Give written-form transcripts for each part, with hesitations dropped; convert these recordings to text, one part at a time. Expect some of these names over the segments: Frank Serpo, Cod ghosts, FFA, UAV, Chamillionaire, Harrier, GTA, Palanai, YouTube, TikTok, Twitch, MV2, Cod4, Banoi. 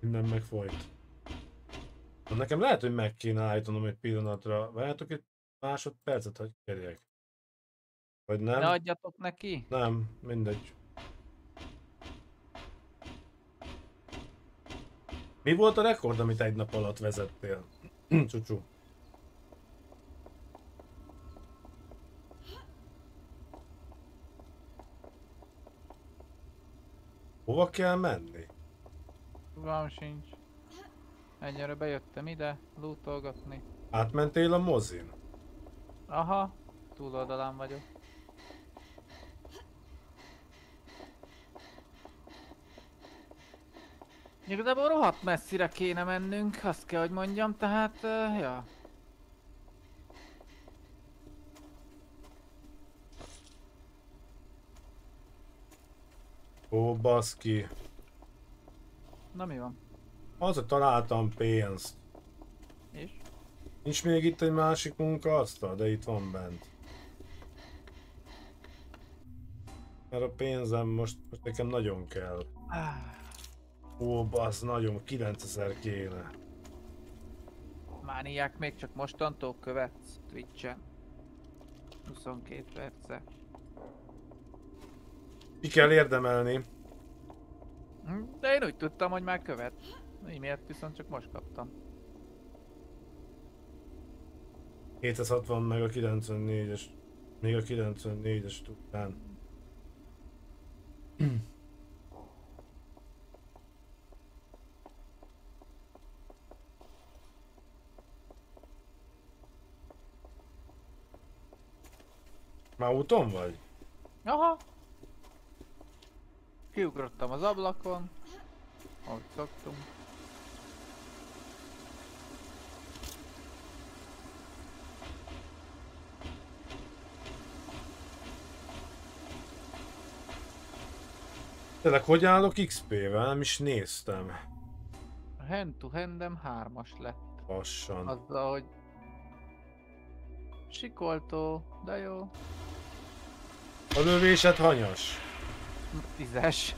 Minden megfolyt. Nekem lehet, hogy meg kéne állítanom egy pillanatra. Várjátok egy másodpercet, hogy kérjek. Vagy nem? Ne adjatok neki? Nem, mindegy. Mi volt a rekord, amit egy nap alatt vezettél? Csucsú. Hova kell menni? Fogalm sincs. Egyre bejöttem ide, lootolgatni. Átmentél a mozin? Aha, túloldalán vagyok. Igazából rohadt messzire kéne mennünk, azt kell, hogy mondjam, tehát, ja. Ó, baszki. Na mi van? Azért találtam pénzt. És? Nincs még itt egy másik munkaasztal, de itt van bent. Mert a pénzem most nekem nagyon kell. Ó, basz, nagyon, 9000 kéne. Mániák, még csak mostantól követsz Twitch-en. 22 perce. Ki kell érdemelni? De én úgy tudtam, hogy már követ. E-mailt viszont csak most kaptam. 760 meg a 94-es. Még a 94-es után. Már úton vagy? Aha. Kiugrottam az ablakon, ahogy szoktunk. Tényleg, hogy állok XP-vel? Nem is néztem. Hand to handem 3-as lett. Lassan. Azzal, hogy... Sikoltó, de jó. A lövésed hanyas. 10-es.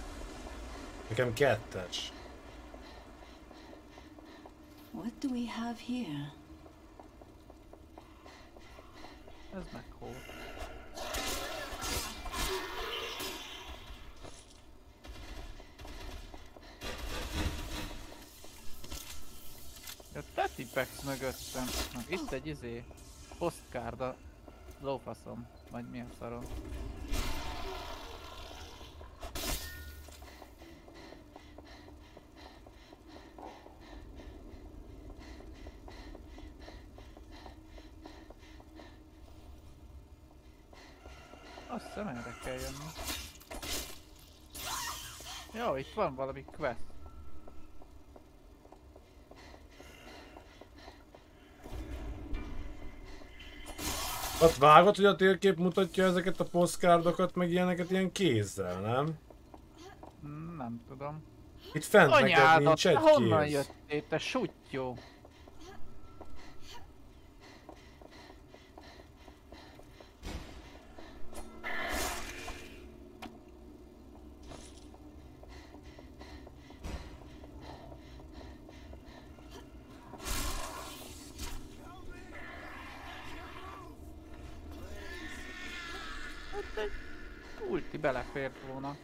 Nekem 2-es. What do we have here? Ez meg hol? A tetipex mögöttem. Itt egy izé. Postkárd a lófaszom. Vagy mi a szarom. Azt hiszem erre kell jönni. Jó, itt van valami quest. Azt vágod, hogy a térkép mutatja ezeket a posztkardokat, meg ilyeneket ilyen kézzel, nem? Nem tudom. Itt fent neked nincs egy kéz. Honnan jöttél, te suttyó? Belefért volna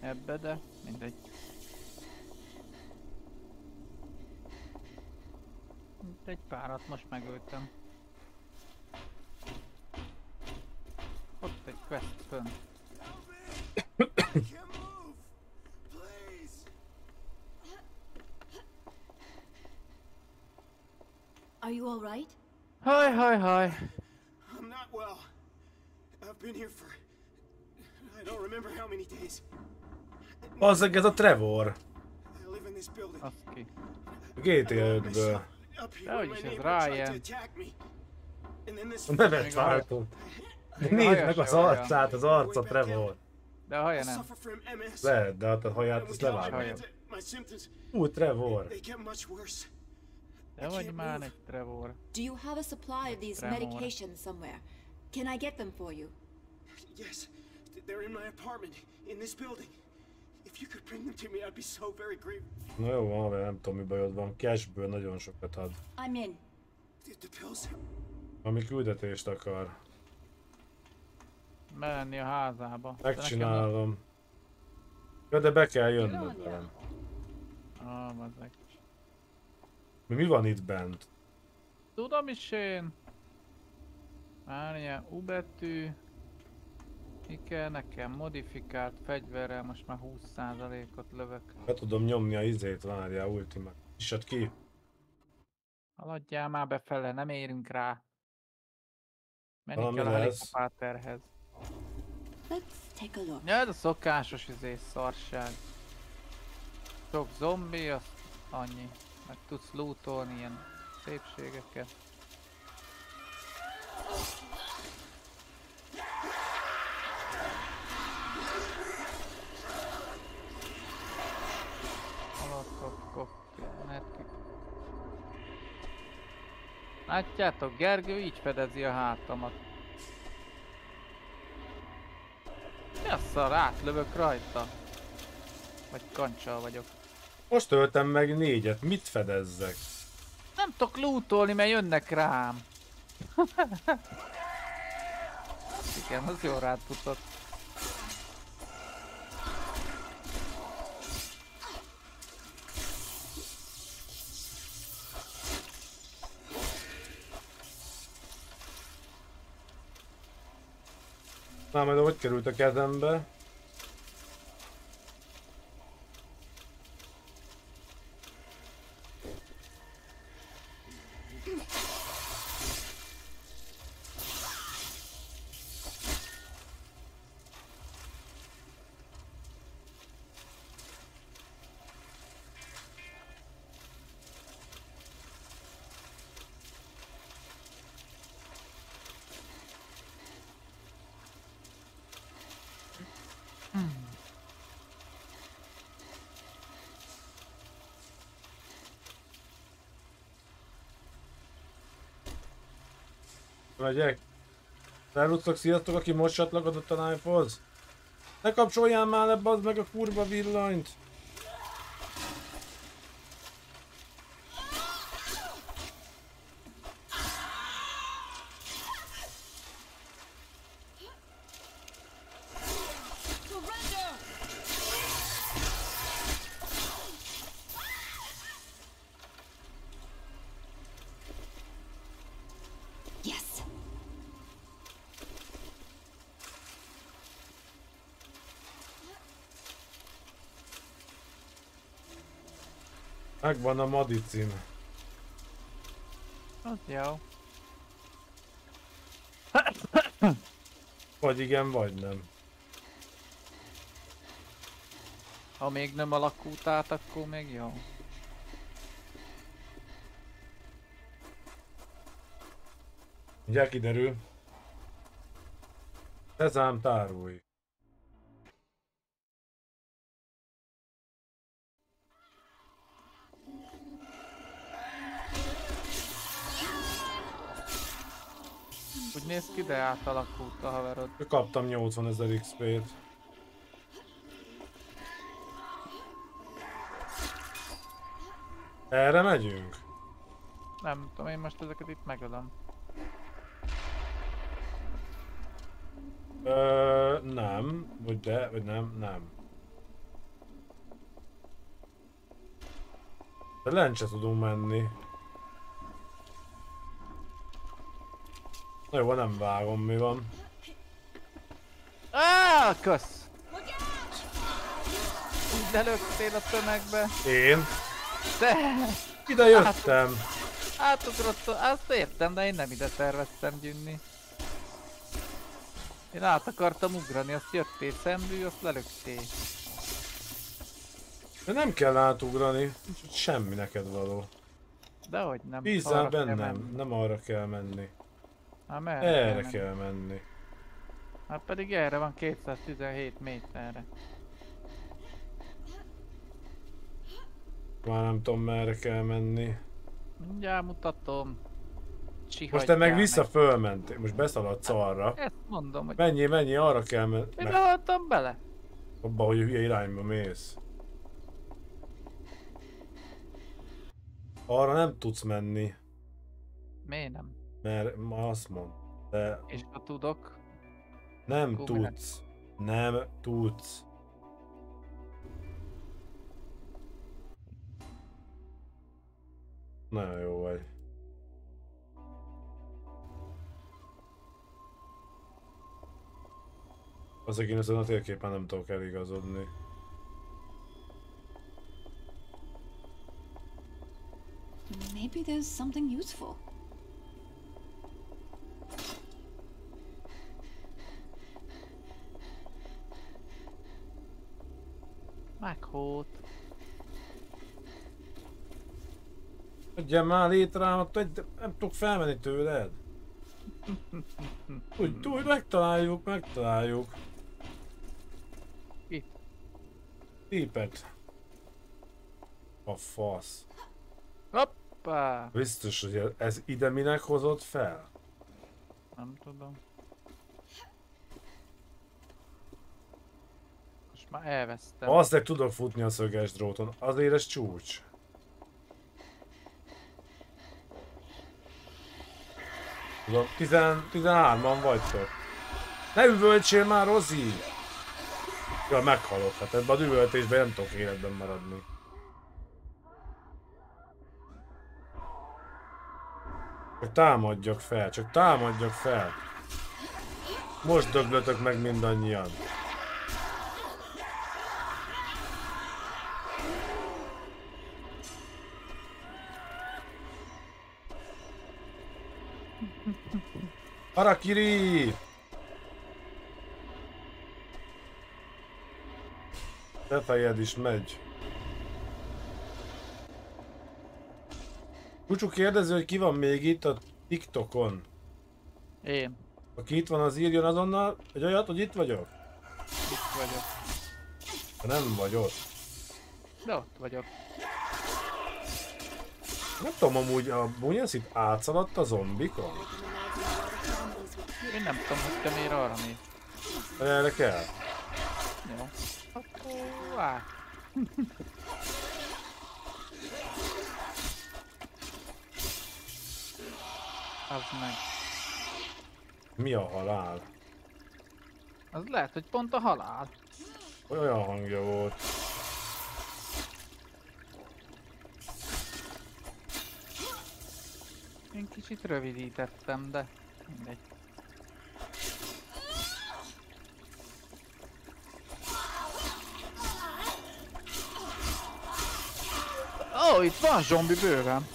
ebbe, de mindegy. Itt egy párat most megöltem. Ott egy quest fönn. Are you all right? Hi. I'm not well. I've been here for Bazzeg, ez a Trevor. Aki. GTA 5-ből. Dehogyis ez Ryan. A nevet váltott. Nézd meg az arcát, az arca Trevor. De a haja nem. Lehet, de a haját azt levágja. Ú, Trevor. Dehogy már egy Trevor. Do you have a supply of these medications somewhere? Can I get them for you? Yes. They're in my apartment, in this building. If you could bring bring them to me, I'd be so very grateful. Na jó, van, nem tudom, mi bajod van. Cashből nagyon sokat ad. I'm in. The pills. Ami küldetést akar. Menni a házába. Megcsinálom. Ja, de be kell jönnöd velem. Ah, bazdmeg. Mi van itt bent? Tudom is én. Várjál, U betű. Mi kell nekem? Modifikált fegyverrel most már 20%-ot lövök. Be tudom nyomni a izét, várjál, ultimát. Isad ki. Haladjál már befele, nem érünk rá. Menni kell a helikopterhez. Ja, ez a szokásos izé, szarság. Sok zombi, az annyi. Meg tudsz lootolni ilyen szépségeket. Látjátok, Gergő így fedezi a hátamat. Mi a szar, átlövök rajta? Vagy kancsal vagyok. Most töltem meg 4-et, mit fedezzek? Nem tudok lootolni, mert jönnek rám. Igen, az jól rád futott. Na, majd hogy került a kezembe? Megyek. Felúszok, sziasztok, aki most csatlakodott a live-hoz. Ne kapcsoljál már le, bazd meg a kurva villanyt! Megvan a madicin. Az jó. Vagy igen, vagy nem. Ha még nem alakult át, akkor még jó. Ugye kiderül. Szezám tárulj. Úgy néz ki, de átalakult a haverod. Kaptam 80 000 XP-t. Erre megyünk? Nem tudom, én most ezeket itt megadom. Nem. Vagy de, vagy nem, nem. De lent se tudunk menni. Na jó, nem vágom, mi van. Ááááá, kösz! Úgy lelöktél a tömegbe. Én? De... Ide jöttem! Átugrottam, azt értem, de én nem ide terveztem gyűnni. Én át akartam ugrani, azt jöttél szembű, azt lelöktél. De nem kell átugrani, semmi neked való. Dehogy nem. Bízzál bennem, nem arra kell menni. Hát erre kell menni. Hát pedig erre van 217 méterre. Már nem tudom, merre kell menni. Mindjárt mutatom. Csihagyjál. Most te meg vissza fölmentél, most beszaladsz arra. Ezt mondom, hogy... Menjél, menjél, arra kell menni. Én lehaltam bele. Abba, hogy a hülye irányba mész. Arra nem tudsz menni. Miért nem? Mert azt mond. De... És ha tudok? Nem tudsz. Nem tudsz. Nagyon jó vagy. Azok én ezen a térképen nem tudok eligazodni. Maybe there's something useful. Meghót. Adjál már létrámat, nem tudok felmenni tőled. Úgy megtaláljuk, megtaláljuk. Itt. Típet. A fasz. Hoppá! Biztos, hogy ez ide minek hozott fel? Nem tudom. Most már elvesztem. Azért tudok futni a szöges dróton, azért ez csúcs. Tudom, 13-an vagy te. Ne üvöltsél már, Rozi! Ja, meghalok, hát ebben a üvöltésben nem tudok életben maradni. Csak támadjak fel, csak támadjak fel. Most döglötök meg mindannyian. Harakiri! Te fejed is megy. Kucsú kérdező, hogy ki van még itt a TikTokon? Én. Aki itt van, az írjon azonnal egy olyat, hogy itt vagyok? Itt vagyok. De nem vagy ott. De ott vagyok. Nem tudom, amúgy a Bunyasz itt átszaladt a zombikon? Én nem tudom, hogy te miért arra néz. Erre kell. Jó. Akkor át. Az meg. Mi a halál? Az lehet, hogy pont a halál. Olyan hangja volt. Én kicsit rövidítettem, de mindegy. Ó, itt van zombi bőven.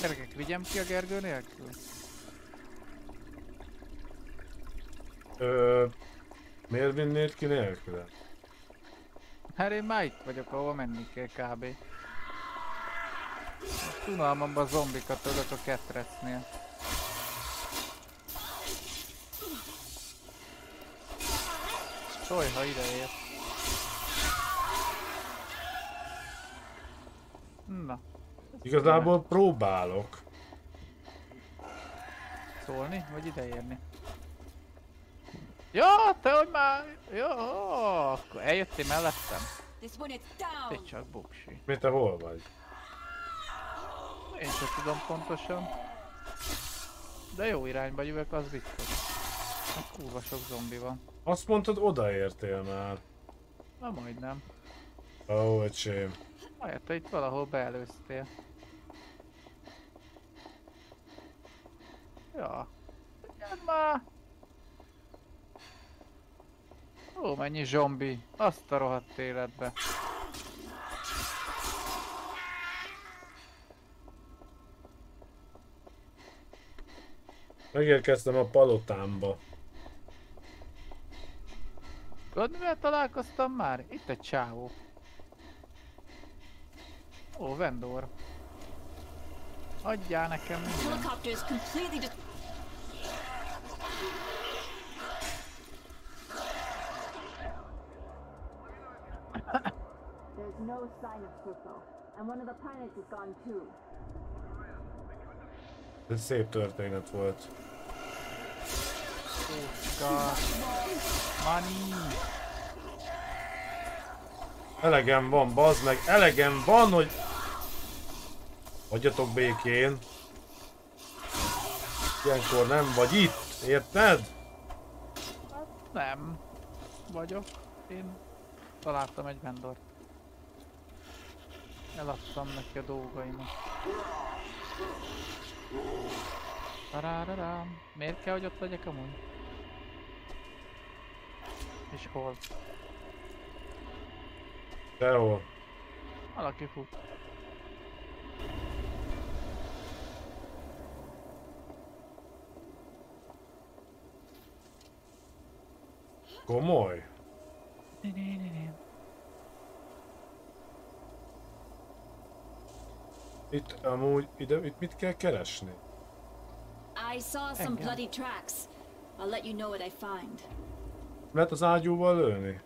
Gyerekek, vigyem ki a Gergő nélkül? Miért vinnéd ki nélküle? Hát én már itt vagyok, ahol menni kell kb. Unalmamban zombikat ölök a ketrecnél. Csaj, ha ideér. Na. Igazából próbálok. Szólni? Vagy ideérni? Jó, te hogy már... Jó, akkor eljöttél mellettem. Te csak buksi. Mi, te hol vagy? Én sem tudom pontosan. De jó irányba jövök, az biztos. A kurva sok zombi van. Azt mondtad, odaértél már. Na majdnem. Ó, öcsém. Majd te itt valahol beelőztél. Ja. Ugyan már! Ó, mennyi zombi. Azt a rohadt életbe. Megérkeztem a palotámba. Tudod, mivel találkoztam már? Itt egy csávó. Ó, vendor. Adjál nekem mindent. Ez szép történet volt. God. Money. Elegem van, bazd meg, elegem van, hogy... Hagyjatok békén. Ilyenkor nem vagy itt, érted? Hát nem vagyok. Én találtam egy vendort. Eladtam neki a dolgaimat. Tarárá. Miért kell, hogy ott legyek amúgy? És hol? De hol? Valaki fut. Komoly? Né. Itt amúgy, itt mit kell keresni? I saw some bloody tracks. I'll let you know what I find. Lehet az ágyúval lőni?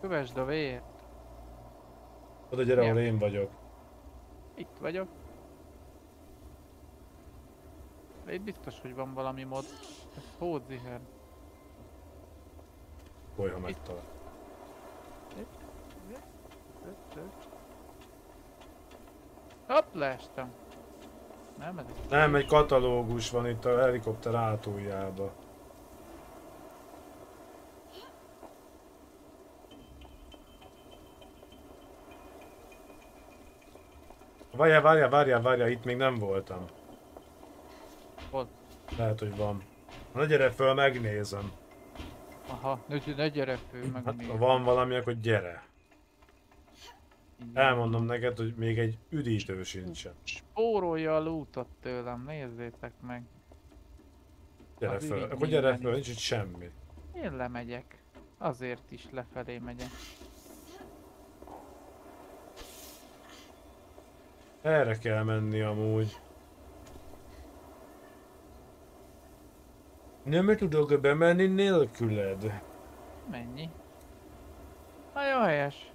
Kövesd a vért. Oda gyere, ahol én vagyok. Itt vagyok. De itt biztos, hogy van valami mod. Ez hódziher. Olyan megtalál. Hopp, leestem. Nem, ez itt nem, egy katalógus van itt a helikopter átuljában. Várjál, itt még nem voltam. Volt. Lehet, hogy van. Na gyere föl, megnézem. Aha, ne gyere föl, megnézem. Hát, ha van valami, akkor gyere. Elmondom neked, hogy még egy üdítő sincsen. Spórolja a lootot tőlem, nézzétek meg. Gyere föl, akkor gyere föl, nincs itt semmi. Én lemegyek. Azért is lefelé megyek. Erre kell menni amúgy. Nem tudok bemenni nélküled. Mennyi? Nagyon helyes.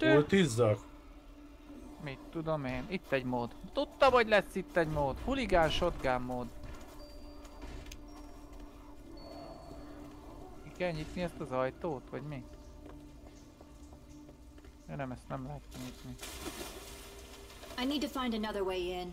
Ultizzak? Mit tudom én? Itt egy mód. Tudtam, hogy lesz itt egy mód. Huligán, shotgun mód. Kell nyitni ezt az ajtót, vagy mi? Ja, nem, ezt nem lehet nyitni. I need to find another way in.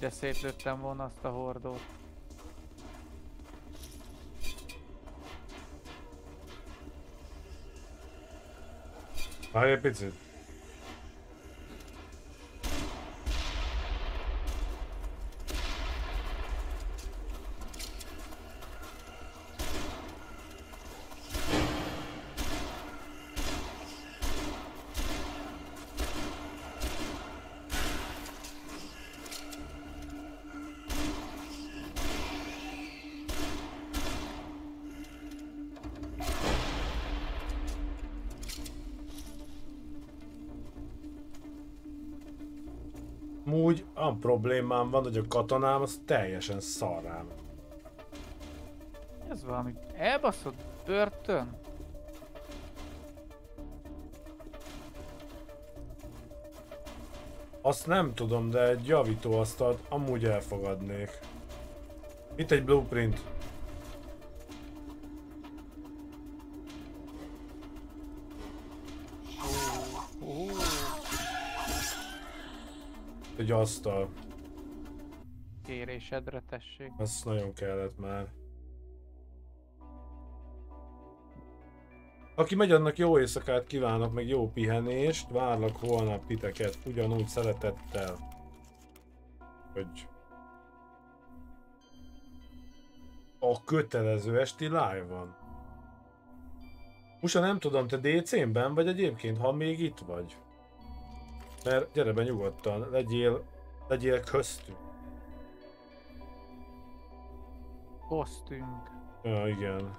De szétlőttem volna azt a hordót. Várj egy picit. Amúgy a problémám van, hogy a katonám az teljesen szarrám. Ez valami elbaszott börtön? Azt nem tudom, de egy javítóasztalt amúgy elfogadnék. Itt egy blueprint. Egy asztal. Kérésedre tessék. Azt nagyon kellett már. Aki megy, annak jó éjszakát kívánok, meg jó pihenést. Várlak holnap titeket ugyanúgy szeretettel. Hogy... A kötelező esti live van. Musa, nem tudom, te DC-ben vagy egyébként, ha még itt vagy. Mert gyere be nyugodtan, legyél köztünk. Posztünk. Ja, igen.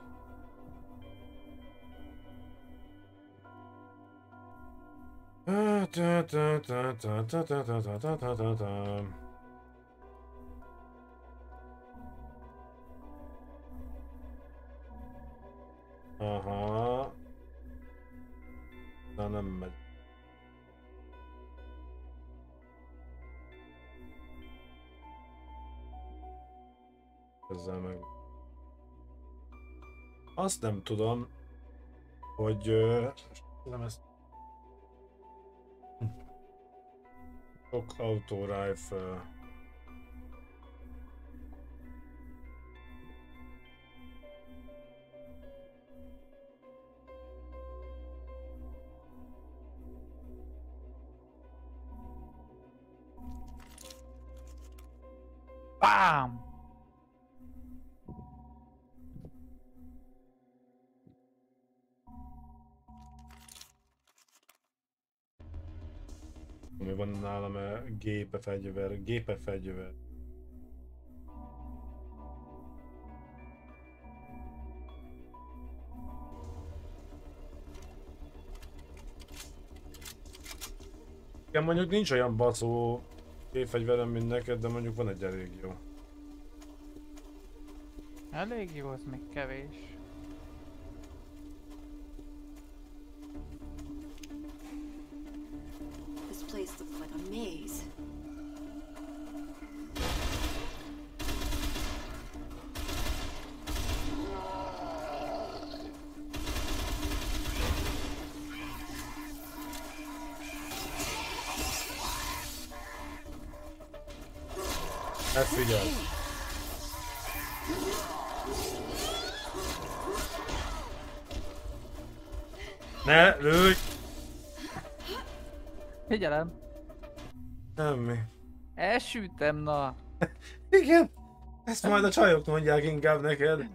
Aha. Na nem megy. Ezzel meg. Azt nem tudom, hogy nem ezt. Sok autórájfel. BAM! Ami van nálam a gépefegyver. Igen, mondjuk nincs olyan baszó gépfegyverem, mint neked, de mondjuk van egy elég jó. Elég jó, az még kevés. This place looks like a maze. That's the guy. Ne, lőj! Figyelem! Semmi. Elsütem, na! Igen! Ezt majd a csajok mondják inkább neked.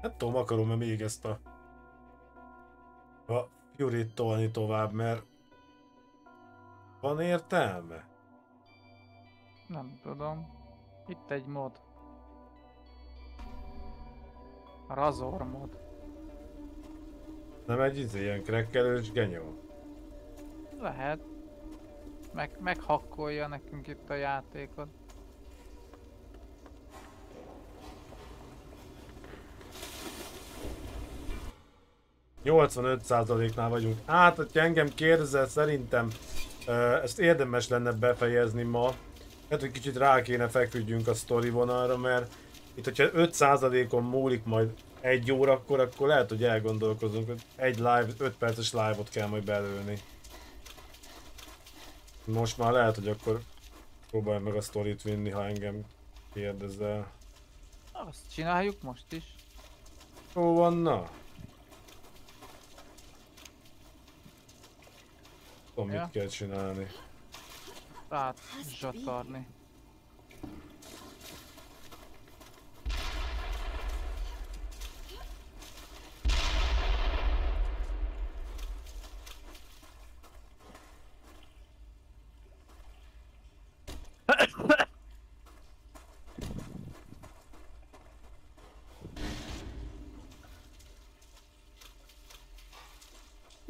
Hát tudom, akarom-e még ezt a Fury-t tolni tovább, mert van értelme? Nem tudom. Itt egy mod. Razor mod. Nem egy ilyen krekkelős genyó? Lehet. Meghakkolja nekünk itt a játékot. ...85%-nál vagyunk. Hát, hogyha engem kérdezel, szerintem ezt érdemes lenne befejezni ma. Hát, hogy kicsit rá kéne feküdjünk a sztori vonalra, mert itt, hogyha 5%-on múlik majd egy órakor, akkor lehet, hogy elgondolkozunk, hogy egy live, 5 perces live-ot kell majd belőni. Most már lehet, hogy akkor próbálj meg a sztorit vinni, ha engem kérdezel. Azt csináljuk most is. Jó van, na. Tudom, mit kell csinálni. Tehát zsatarni.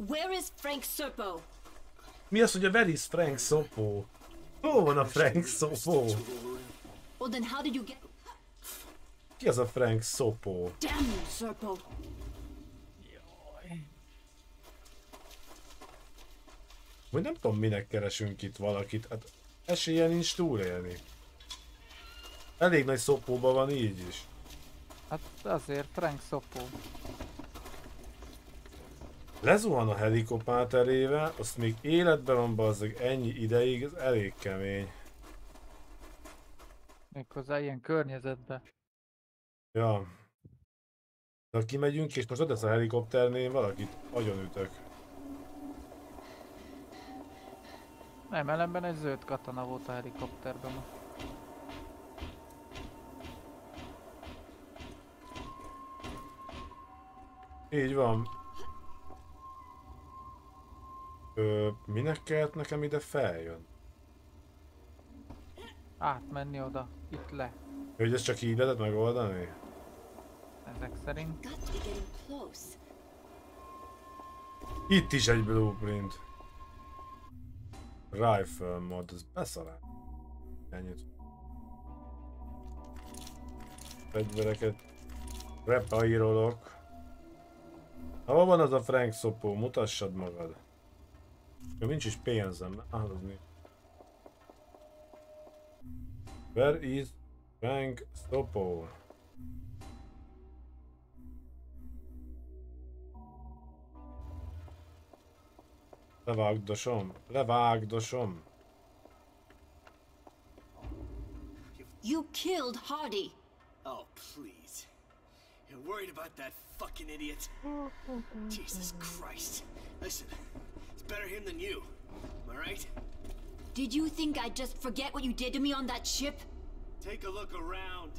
Where is Frank Serpo? Mi az, hogy a where is Frank Serpo? Hol van a Frank Serpo? Well, then how did you get? Ki az a Frank Serpo? Damn you, Serpo! Vagy nem tudom, minek keresünk itt valakit. Hát esélye nincs túlélni. Elég nagy szopóban van így is. Hát azért Frank Serpo. Lezuhan a helikopterével, azt még életben van, bazzeg, ennyi ideig, ez elég kemény. Méghozzá ilyen környezetben. Ja. De kimegyünk, és most ott lesz a helikopternél, valakit agyonütök. Nem, ellenben egy zöld katana volt a helikopterben most. Így van. Minek kellett nekem ide feljön? Átmenni oda, itt le. Hogy ezt csak így lehet megoldani? Ezek szerint. Itt is egy blueprint. Rifle mod, ez beszarál. Ennyit. Fegyvereket repairolok. Hol van az a Frank szopó? Mutassad magad. Jó, nincs is pénzem. Ahozni. Where is Frank szopó? Levágdosom, levágdosom. You killed Hardy. Oh, please. You're worried about that fucking idiot. Jesus Christ. Listen, it's better him than you. Am I right? Did you think I'd just forget what you did to me on that ship? Take a look around.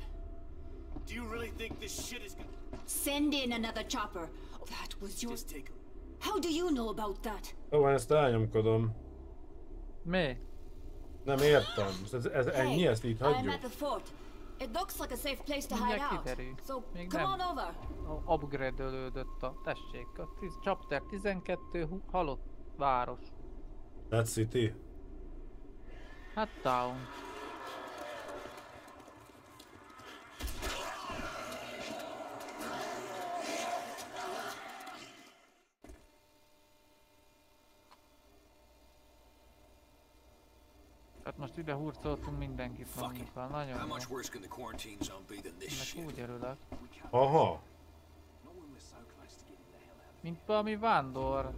Do you really think this shit is gonna... Send in another chopper. That was your... Just take a... How do you know about that? Ó, ezt elnyomkodom. Mi? Nem értem. Ez ennyi, ezt így hagyjuk. It looks like a safe place to hide out. So come on over. Upgrade-ölődött a tessék. A chapter 12 halott város. That city. Hát town. Hát most ide hurcoltunk mindenkit, mondjuk van, nagyon jó. Ennek úgy örülök. Aha. Mint valami vándor.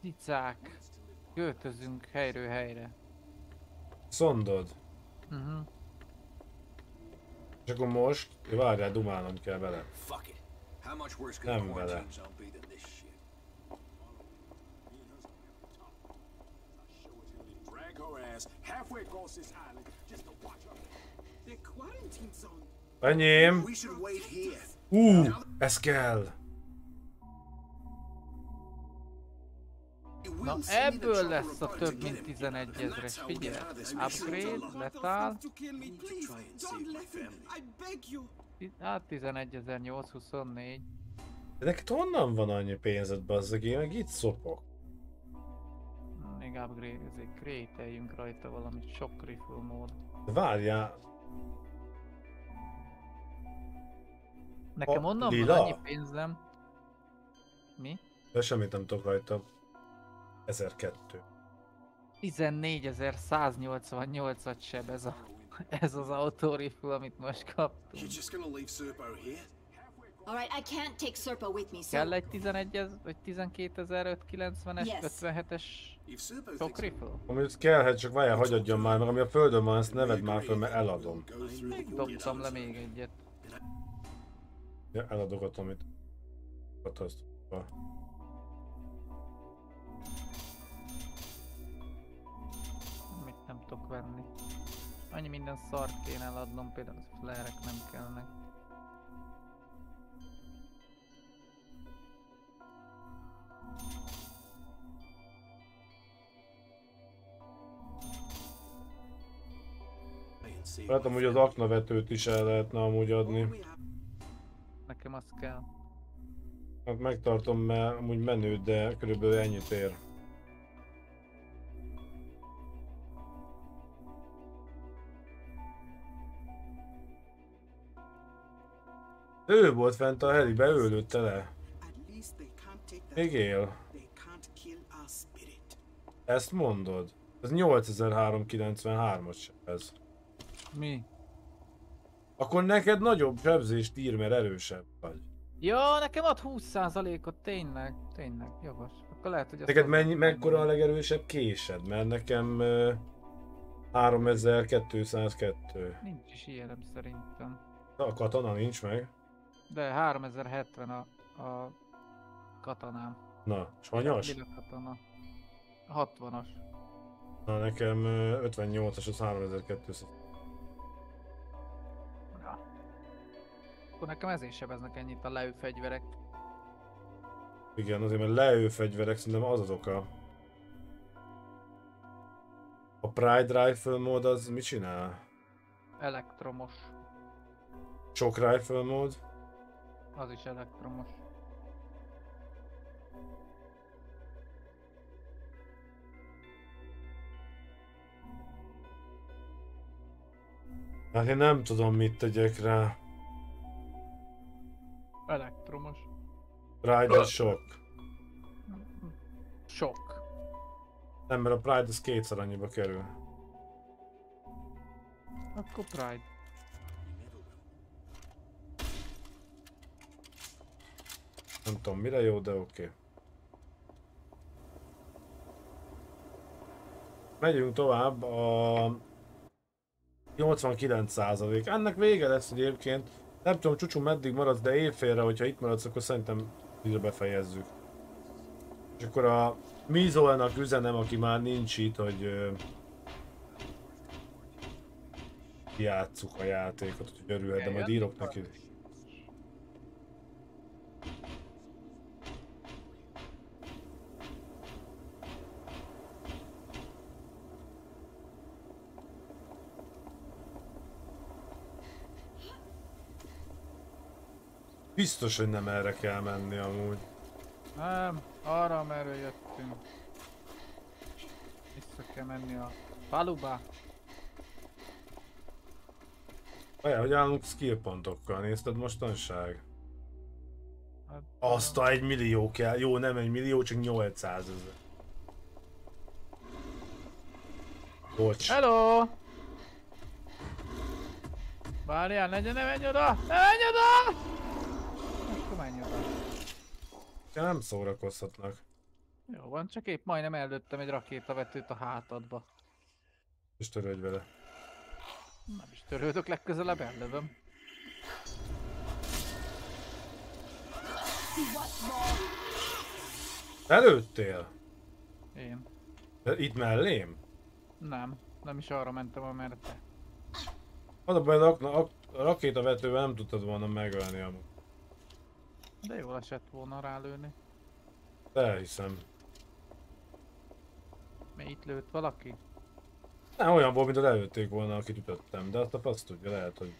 Cicák. Költözünk helyről helyre. Szondod. És akkor most, várjál, dumálnom kell vele. Nem vele. Enyém! Ez kell! Na ebből lesz a több mint 11 000-es, figyelj! Upgrade, letál... Hát 11 824. De neked honnan van annyi pénzed, bazzeg? Én meg itt szopok. Még upgrade-ezzék, create-eljünk rajta valamit, shock rifle mód. Várjál! Nekem onnan van annyi pénzem. Mi? De semmit nem tudok rajta. 1002. 14 188-at seb ez, ez az autorifle, amit most kaptunk. Kell egy 11 000 vagy 12 590-es, 57-es sok rifle? Amit kellhet, csak várjál, hagyadjon már, mert ami a földön van, ezt neved már föl, mert eladom. Dobtam le még egyet. Ja, eladogatom, amit katasztrófa. Mit nem tudok venni. Annyi minden szart kéne eladnom, például a flerek nem kellnek. Hát amúgy az aknavetőt is el lehetne amúgy adni. Nekem azt kell. Hát megtartom, mert amúgy menő, de körülbelül ennyit ér. Ő volt fent a helibe, ő lőtte le. Még él. Ezt mondod? Ez 8393-as ez. Mi? Akkor neked nagyobb sebzést ír, mert erősebb vagy. Ja, nekem ad 20%-ot, tényleg, tényleg, jogos. Akkor lehet, hogy neked mekkora a legerősebb késed? Mert nekem 3202. Nincs is ilyenem szerintem. A katana nincs meg. De 3070 a katanám. Na, és hanyas? 60-as. Na, nekem 58-as, az 3200. Akkor nekem ezért sebeznek ennyit a leőfegyverek. Igen, azért, mert leőfegyverek, szerintem az az oka. A Pride Rifle mód az mit csinál? Elektromos. Shock Rifle mód? Az is elektromos. Hát én nem tudom, mit tegyek rá. Elektromos. Pride és Shock. Shock. Nem, mert a Pride az kétszer annyiba kerül. Akkor Pride. Nem tudom mire jó, de oké. Megyünk tovább a 89%. Ennek vége lesz egyébként. Nem tudom, Csucsú, meddig maradsz, de évfélre, hogyha itt maradsz, akkor szerintem ide befejezzük. És akkor a Mizolnak üzenem, aki már nincs itt, hogy játsszuk a játékot, hogy örülhet, de majd írok neki. Biztos, hogy nem erre kell menni amúgy. Nem, arra merre jöttünk. Vissza kell menni a faluba. Olyan, hogy állunk skill pontokkal, nézted mostanság? Hát, azt a 1 millió kell, jó nem 1 millió, csak 800 000. Bocs. Hello! Várjál, ne menj oda! Ne menj oda! Ja, nem szórakozhatnak. Jó van, csak épp majdnem előttem egy rakétavetőt a hátadba. És törődj vele. Nem is törődök, legközelebb ellövöm. Előttél? Én. De itt mellém? Nem, nem is arra mentem, amerre te. Az a baj, a rakétavetővel nem tudtad volna megölni amúgy. De jól esett volna rálőni. Elhiszem. Mi itt lőtt valaki? Nem, olyan volt, mint előtték volna, akit ütöttem, de azt tudja, lehet, hogy...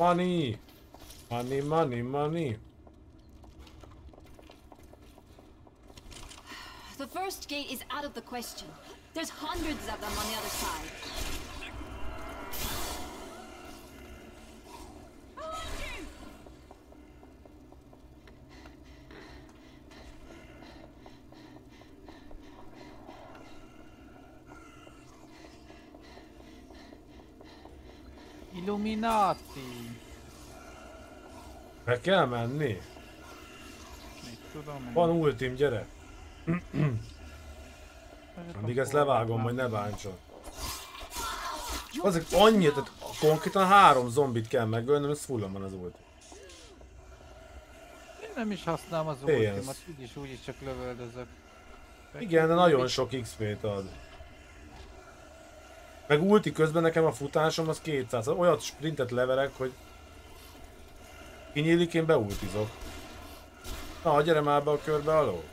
Money! Money, money, money! The first gate is out of the question. There's hundreds of them on the other side. Illuminati! Be kell menni? Tudom, van ultim, gyere! Amíg ezt levágom, majd ne bántson. Azok annyit, tehát konkrétan 3 zombit kell megölnöm, ez fullan van az ultim. Én nem is használom az ultimat, úgyis csak lövöldözök. Igen, de nagyon sok XP-t ad. Meg ulti közben nekem a futásom az 200, olyat sprintet leverek, hogy kinyílik, én beultizok. Na, gyere már be a körbe alól.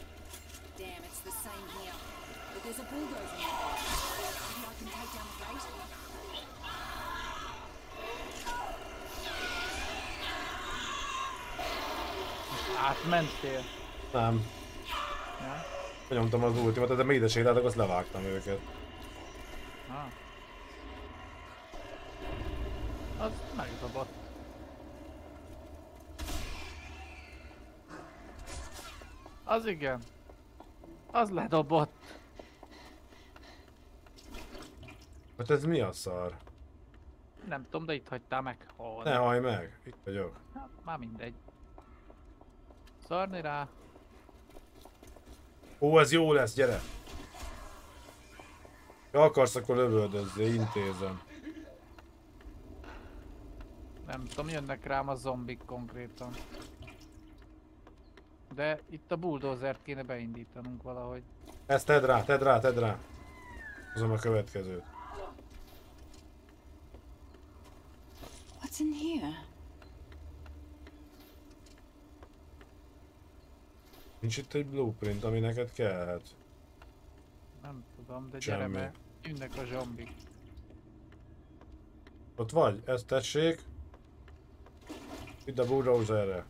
Átmentél? Nem. Ja? Benyomtam az ultimat, de még ide sétáltak, azt levágtam őket. Ah. Az megzabott. Az igen. Az ledobott. Hát ez mi a szar? Nem tudom, de itt hagytál meg. Hol? Ne hajj meg, itt vagyok. Hát, már mindegy. Szarni rá. Ó, ez jó lesz, gyere! Ha akarsz, akkor lövöldözzél, intézem. Nem tudom, jönnek rám a zombik konkrétan. De itt a bulldozert kéne beindítanunk valahogy. Ezt tedd rá. Hozom a következőt. What's in here? Nincs itt egy blueprint, ami neked kellhet. Nem tudom, de semmi. Gyere be. Jönnek a zombik. Ott vagy, ezt tessék. Itt a bulldozerre.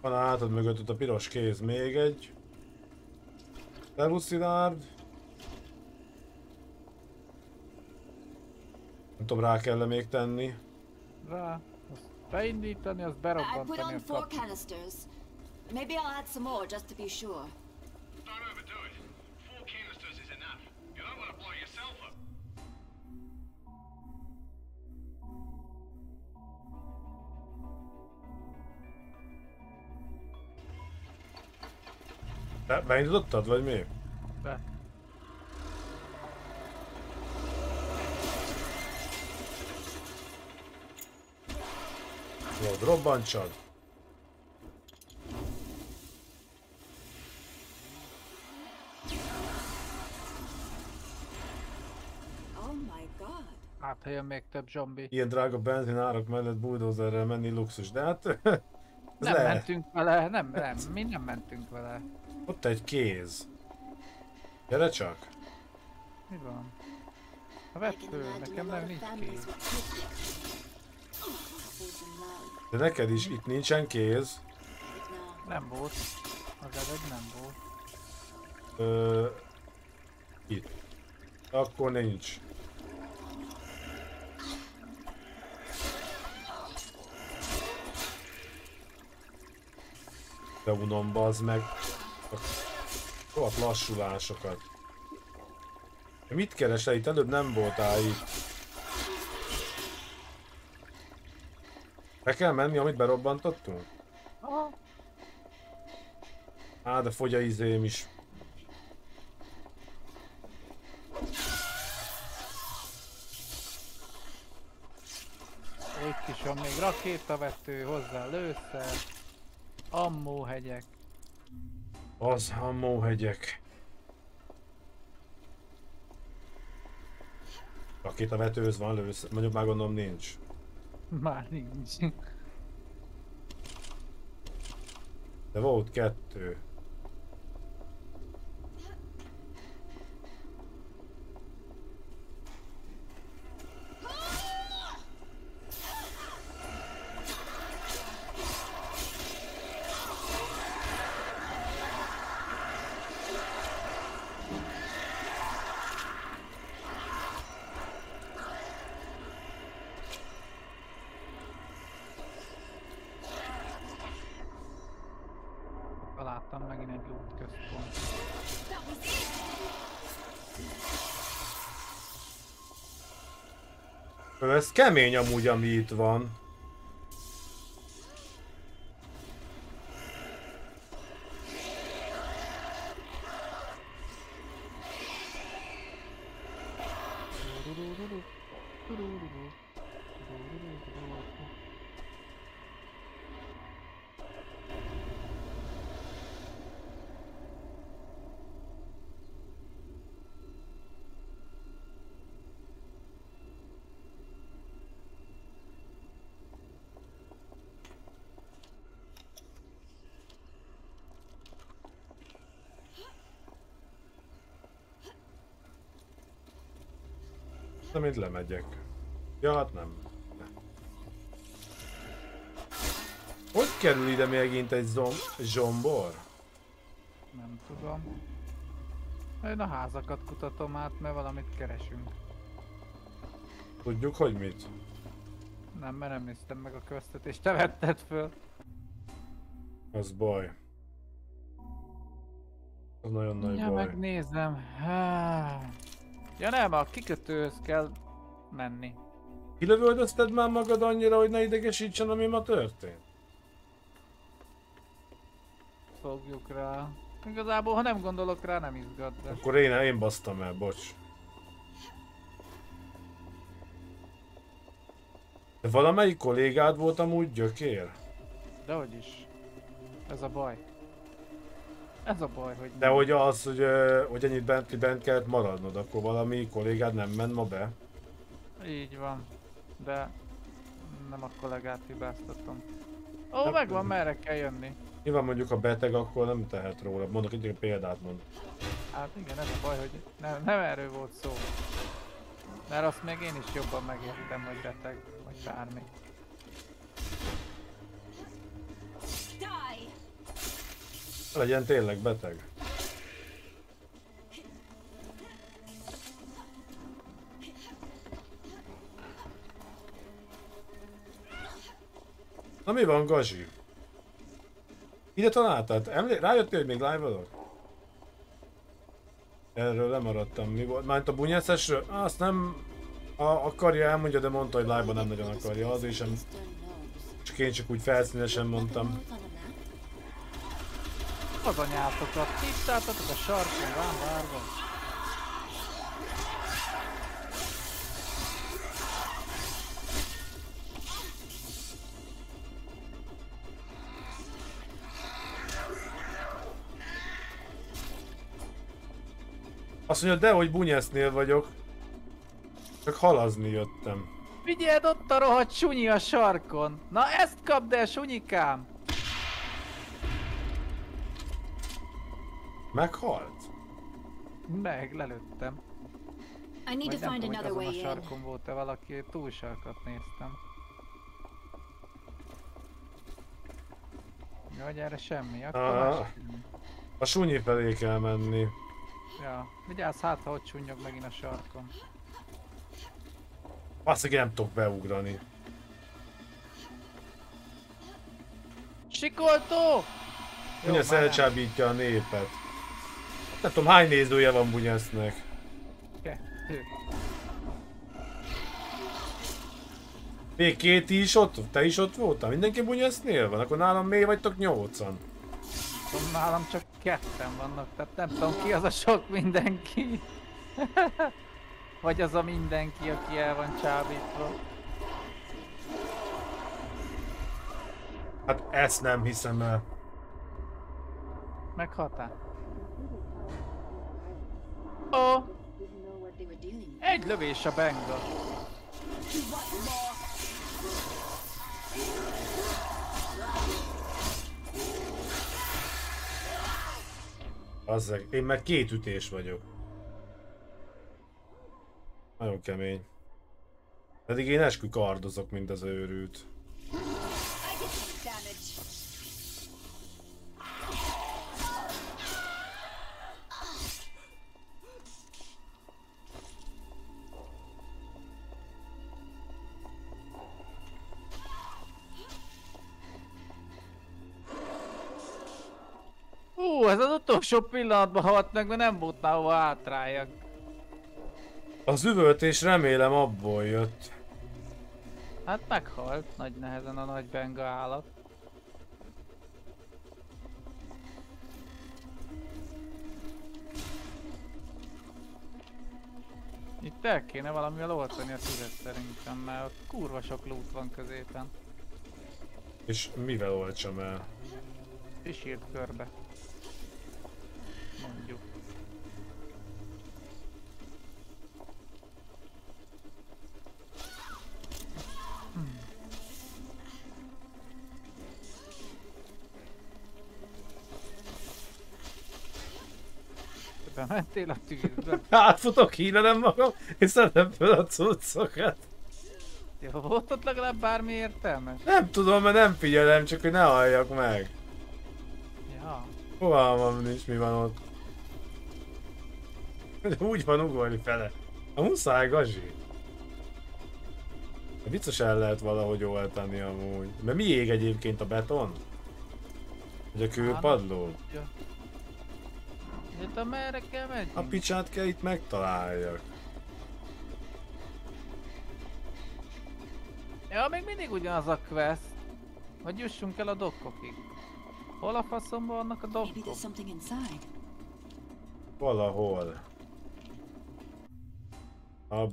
Van a hátad mögött ott a piros kéz, még egy. Eluszilárd. Nem tudom, rá kell-e még tenni. Rá. Azt beindítani, azt berobbantani a kapcsolat. Maybe I'll add some more just to be sure. Don't overdo it. 4 canisters is enough. You don't want to blow yourself up. Beindítottad, vagy mi? Be. Jó, robbantsad. Hát, ha jön még több zombi. Ilyen drága benzinárak mellett bulldozerrel menni luxus, de hát... nem le. Mentünk vele, nem, mi nem mentünk vele. Ott egy kéz. Gyere csak! Mi van? A vettő, nekem nem nincs kéz. De neked is itt nincsen kéz. Nem volt. Az előbb nem volt. Itt. Akkor nincs. De unom, bazd meg. A lassulásokat. Mit keresel itt? Előbb nem voltál itt. Be kell menni, amit berobbantottunk? Aha. Á, de fogy a izém is. Itt is van még rakétavető, hozzá lőszer. Ammóhegyek. Az ammóhegyek. Rakétavetőhöz van lőszer, mondjuk már gondolom nincs. Már nincs. De volt 2. Ez kemény amúgy, ami itt van. Amint lemegyek. Ja, hát nem. Hogy kerül ide megint egy zsombor? Nem tudom. Én a házakat kutatom át, mert valamit keresünk. Tudjuk, hogy mit? Nem, mert nem néztem meg a köztet, és te vetted föl. Az baj. Az nagyon nagy baj. Ja, megnézem. Ja nem, a kikötőhöz kell menni. Kilövöldözted már magad annyira, hogy ne idegesítsen, ami ma történt? Fogjuk rá. Igazából, ha nem gondolok rá, nem izgat. De... Akkor én basztam el, bocs. De valamelyik kollégád volt amúgy gyökér? Dehogy is. Ez a baj. Ez a baj, hogy... De hogy az, hogy ennyit bent kellett maradnod, akkor valami kollégád nem ment ma be? Így van. De nem a kollégát hibáztatom. Ó, nem megvan, tudom. Merre kell jönni. Nyilván mondjuk a beteg, akkor nem tehet róla. Mondok itt egy példát, mond. Hát igen, ez a baj, hogy nem erről volt szó. Mert azt még én is jobban megértem, hogy beteg, vagy bármi. Legyen tényleg beteg. Na mi van, Gazi? Ide találtad? Rájöttél, hogy még live-olok? Erről lemaradtam. Mi volt? Már a bunyászásról? Azt nem... Akarja elmondja, de mondta, hogy live-ban nem nagyon akarja. Az is sem... Csak én csak úgy felszínesen mondtam. Az anyátokat tisztáltatok a sarkon, rám várva. Azt mondja, dehogy bunyásznél vagyok. Csak halazni jöttem. Figyeld, ott a rohadt sunyi a sarkon. Na ezt kapd el, sunyikám! Meghalt? Meg, lelőttem. Vagy nem tudom, hogy azon a sarkon volt-e valaki, túl sarkat néztem. Jaj, erre semmi, akkor másik. A sunyi felé kell menni. Ja, vigyázz hát, ha ott sunnyog megint a sarkon. Azt nem tudok beugrani. Sikoltó! Bunyász elcsábítja a népet. Nem tudom, hány nézője van Bunyásznek. Kettő. Két is ott, te is ott voltál? Mindenki Bunyásznél van? Akkor nálam mély vagytok 8-an. Nálam csak 2-en vannak, tehát nem tudom ki az a sok mindenki. Vagy az a mindenki, aki el van csábítva. Hát ezt nem hiszem el. Meghaltál? Ó! Egy lövés a benga. Azzeg, én már 2 ütés vagyok. Nagyon kemény. Pedig én eskü kardozok, mint az őrült. Ez az utolsó pillanatban halt meg, mert nem volt már hova átráljak. Az üvöltés remélem abból jött. Hát meghalt nagy nehezen a nagy benga állat. Itt el kéne valamivel oltani a tüzet szerintem, mert ott kurva sok lút van középen. És mivel oltsam el? És írt körbe. Mondjuk. Bementél a tűzbe? Átfutok, hílelem magam, és szedem föl a cuccokat. Jó, volt ott legalább bármi értelmes? Nem tudom, mert nem figyelem, csak hogy ne halljak meg. Ja. Fogalmam nincs, mi van ott. Úgy van ugolni fele. A muszáj, Gazi. Vicces el lehet valahogy oltani amúgy. Mert mi ég egyébként a beton? Vagy a kőpadló? Hát merre kell menni? A picsát kell itt megtaláljak. Ja, még mindig ugyanaz a quest. Hogy jussunk el a dokkokig. Hol a faszomban vannak a dokkok? Valahol.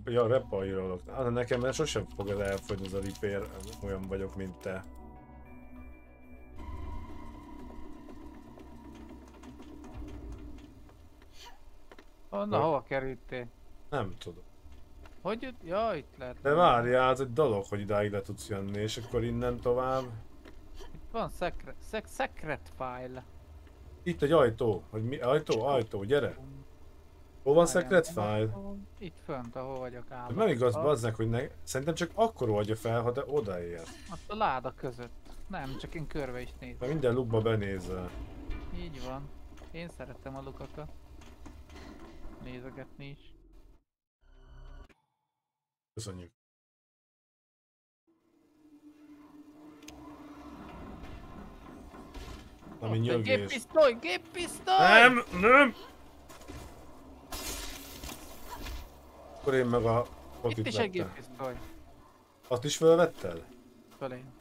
Ja, repairolok. Nekem már sosem fog el elfogyni az a repair, olyan vagyok, mint te. Na, hova kerültél? Nem tudom. Hogy itt? Ja, itt lehet. De várjál, ez egy dolog, hogy idáig le tudsz jönni, és akkor innen tovább. Itt van secret file. Itt egy ajtó. Hogy mi? Ajtó, gyere. Hol van secret file? Itt fönt, ahol vagyok állat. Nem igaz, bazznek, hogy ne... Szerintem csak akkor oldja fel, ha te odaér. Azt a láda között. Nem, csak én körbe is nézem. Mert minden lukba benézel. Így van. Én szeretem a lukakat. Nézegetni is. Köszönjük. Ami nyilvés. Géppisztoly! Géppisztoly! Nem! Nem! Akkor én meg a... Itt is egy géppisztoly. Azt is felvettel? Fölén.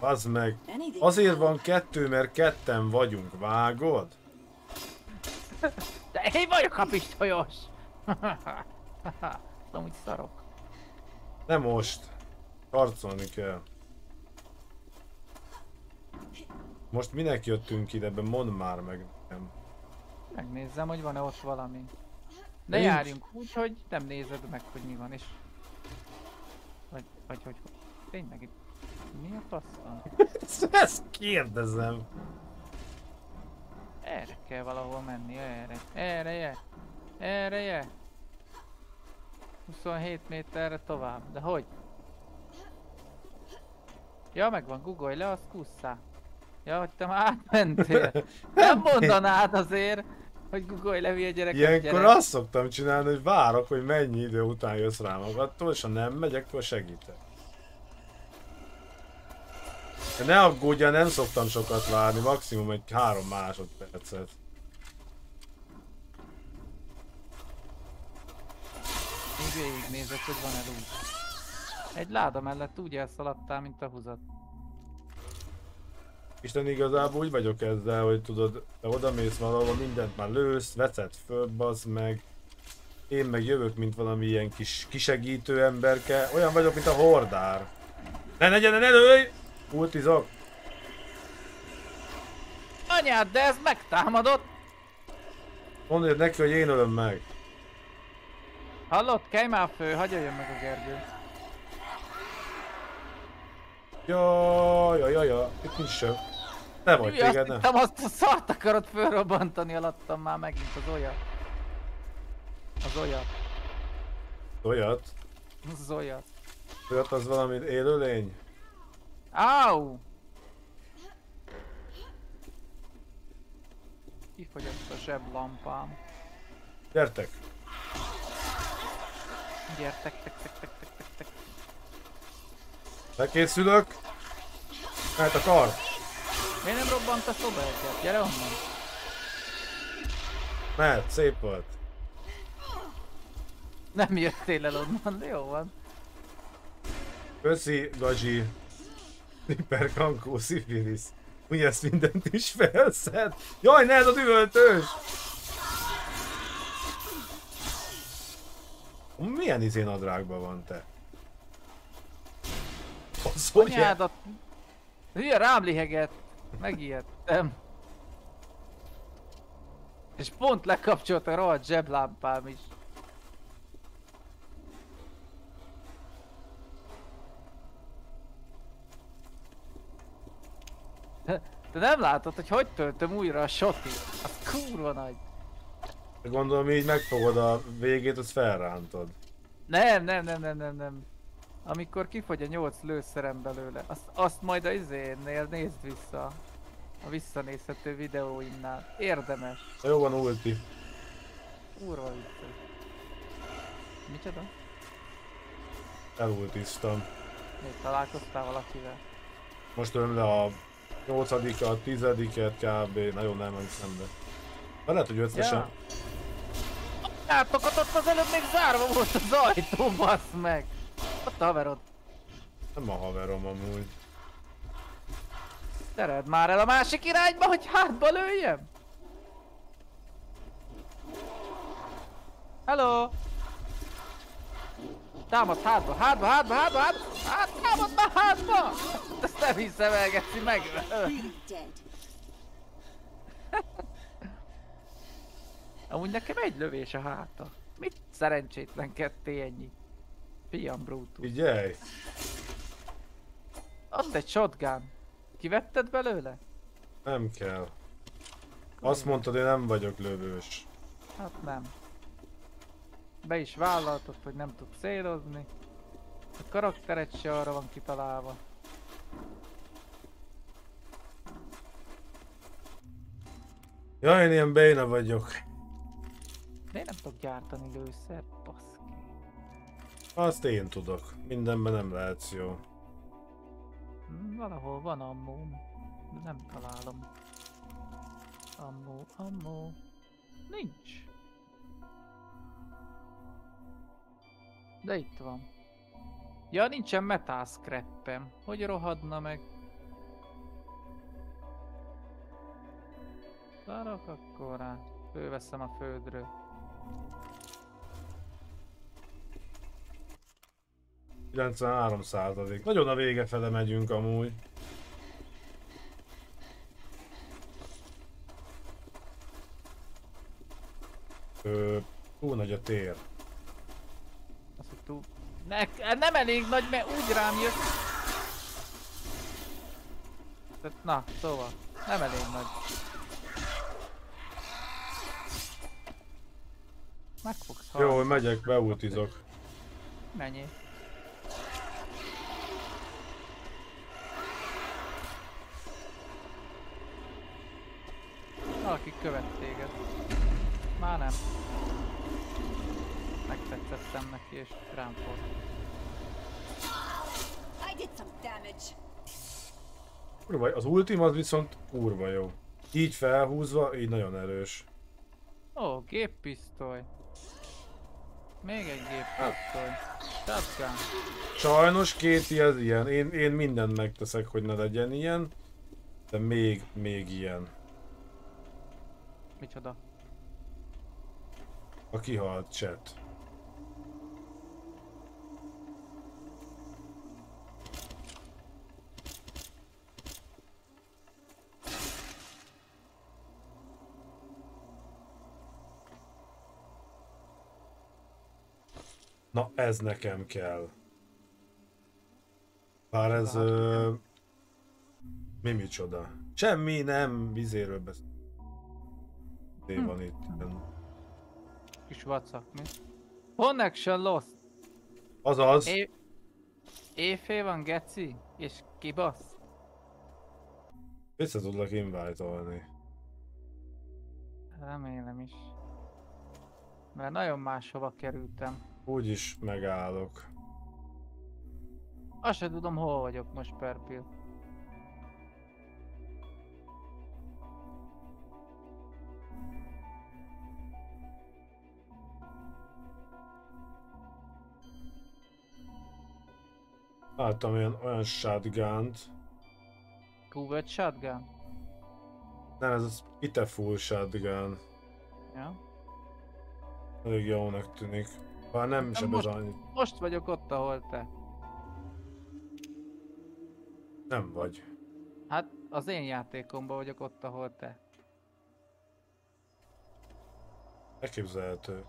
Bazd meg! Azért van kettő, mert ketten vagyunk. Vágod? De én vagyok a pisztolyos! Amúgy szarok. Nem most. Harcolni kell. Most minek jöttünk ide, ebben mondd már meg nekem. Megnézzem, hogy van-e ott valami. Ne járjunk úgy, hogy nem nézed meg, hogy mi van, és... Vagy hogy... Tényleg itt... Mi a faszon? Ezt kérdezem! Erre kell valahol menni, erre. Erre je! 27 méterre tovább, de hogy? Ja, megvan, googolj le, azt kusszá. Ja, hogy te már átmentél. Nem mondanád azért, hogy googolj le, mi a gyereket. Ilyenkor azt szoktam csinálni, hogy várok, hogy mennyi idő után jössz rá magadtól, és ha nem megyek, akkor segítek. De ne aggódjál, nem szoktam sokat várni, maximum egy 3 másodpercet. Még végignézek, hogy van-e út. Egy láda mellett úgy elszaladtál, mint a húzat. Isten, igazából úgy vagyok ezzel, hogy tudod, te odamész valahol, mindent már lősz, veszed föl, bazd meg. Én meg jövök, mint valami ilyen kis kisegítő emberke. Olyan vagyok, mint a hordár. Ne lőj! Ultizok! Anyád, de ez megtámadott! Mondja neki, hogy én ölöm meg. Hallod, kelj már fő, hagyj jöjjön meg a Gergő. Jaj, itt nincs sem. Te vagy, téged nem. Azt a szart akarod fölrobbantani, alattam már megint az olyat. Az olyat? Olyat az valami élőlény? Áú! Kifogyott a zseblampám. Gyertek! Gyertek. Lekészülök! Mert a kar! Miért nem robbant a szobáját? Gyere onnan! Mert szép volt! Nem jöttél el onnan, de jó van. Köszi, Gazsi! Hiperkankó, szifilis. Ugye ezt mindent is felszed? Jaj, ne, ez az üvöltős! Milyen izénadrágban van te? Az anyádat! Hülye rám liheget! Megijedtem. És pont lekapcsolt a rohadt zseblámpám is. Te nem látod, hogy hogy töltöm újra a shotit? Az kurva nagy. Gondolom, így megfogod a végét, azt felrántod. Nem. Amikor kifogy a 8 lőszerem belőle, azt majd a izénnél nézd vissza. A visszanézhető videóimnál. Érdemes. Jó van, ulti. Kurva vicces. Micsoda? Elultiztam. Még találkoztál valakivel? Most ölöm le a 8-at, 10-et kb. Nagyon nem emlékszem, de... Lehet, hogy összesen. Látokat, ott az előbb még zárva volt az ajtó, bassz meg! Ott haverod. Nem a haverom amúgy. Tered már el a másik irányba, hogy hátba lőjem! Hello! Támad hátba, hátba, hátba, hátba, hátba! Támad már hátba! Ezt nem hiszem el, Geci, megöl. Amúgy nekem egy lövés a háta. Mit szerencsétlenkedtél ennyi? Fiam, Brutus. Figyelj! Ott egy shotgun. Kivetted belőle? Nem kell. Azt mondtad, én nem vagyok lövős. Hát nem. Be is vállaltad, hogy nem tud célozni. A karaktered se arra van kitalálva. Jaj, én ilyen béna vagyok. De én nem tudok gyártani lőszert, baszki. Azt én tudok. Mindenben nem lehetsz jó. Valahol van ammó, de nem találom. Ammó. Nincs. De itt van. Ja, nincsen metal scrap-em. Hogy rohadna meg? Várok akkor rá. Fölveszem a földről. .93. Nagyon a vége fele megyünk amúgy. Túl nagy a tér. Azt, hogy túl... nem elég nagy, mert úgy rám jött. Tehát, na, szóval, nem elég nagy. Meg fogsz halni. Jó, megyek, beútizok. Mennyi? Valaki követ téged. Már nem. Megtetszettem neki és rám fog. Kurva, az ultim az viszont kurva jó. Így felhúzva, így nagyon erős. Ó, géppisztoly. Még egy géppisztoly. Shotgun. Sajnos Kéti az ilyen. Én mindent megteszek, hogy ne legyen ilyen. De még ilyen. Micsoda? A kihalt chat. Na ez nekem kell. Bár ez... mi micsoda? Semmi nem vizéről beszél. Van itt. Kis vacak, mi? Connection lost! Azaz! Éjfél van, Geci, és kibasz! Vissza tudlak invite-olni. Remélem is. Mert nagyon máshova kerültem. Úgyis megállok. Azt sem tudom, hol vagyok most per pillanat. Láttam olyan shotgun-t. Covered shotgun? Nem, ez az piteful shotgun. Ja. Elég jónak tűnik. Bár nem sebez annyit. Most vagyok ott, ahol te. Nem vagy. Hát az én játékomban vagyok ott, ahol te. Elképzelhető.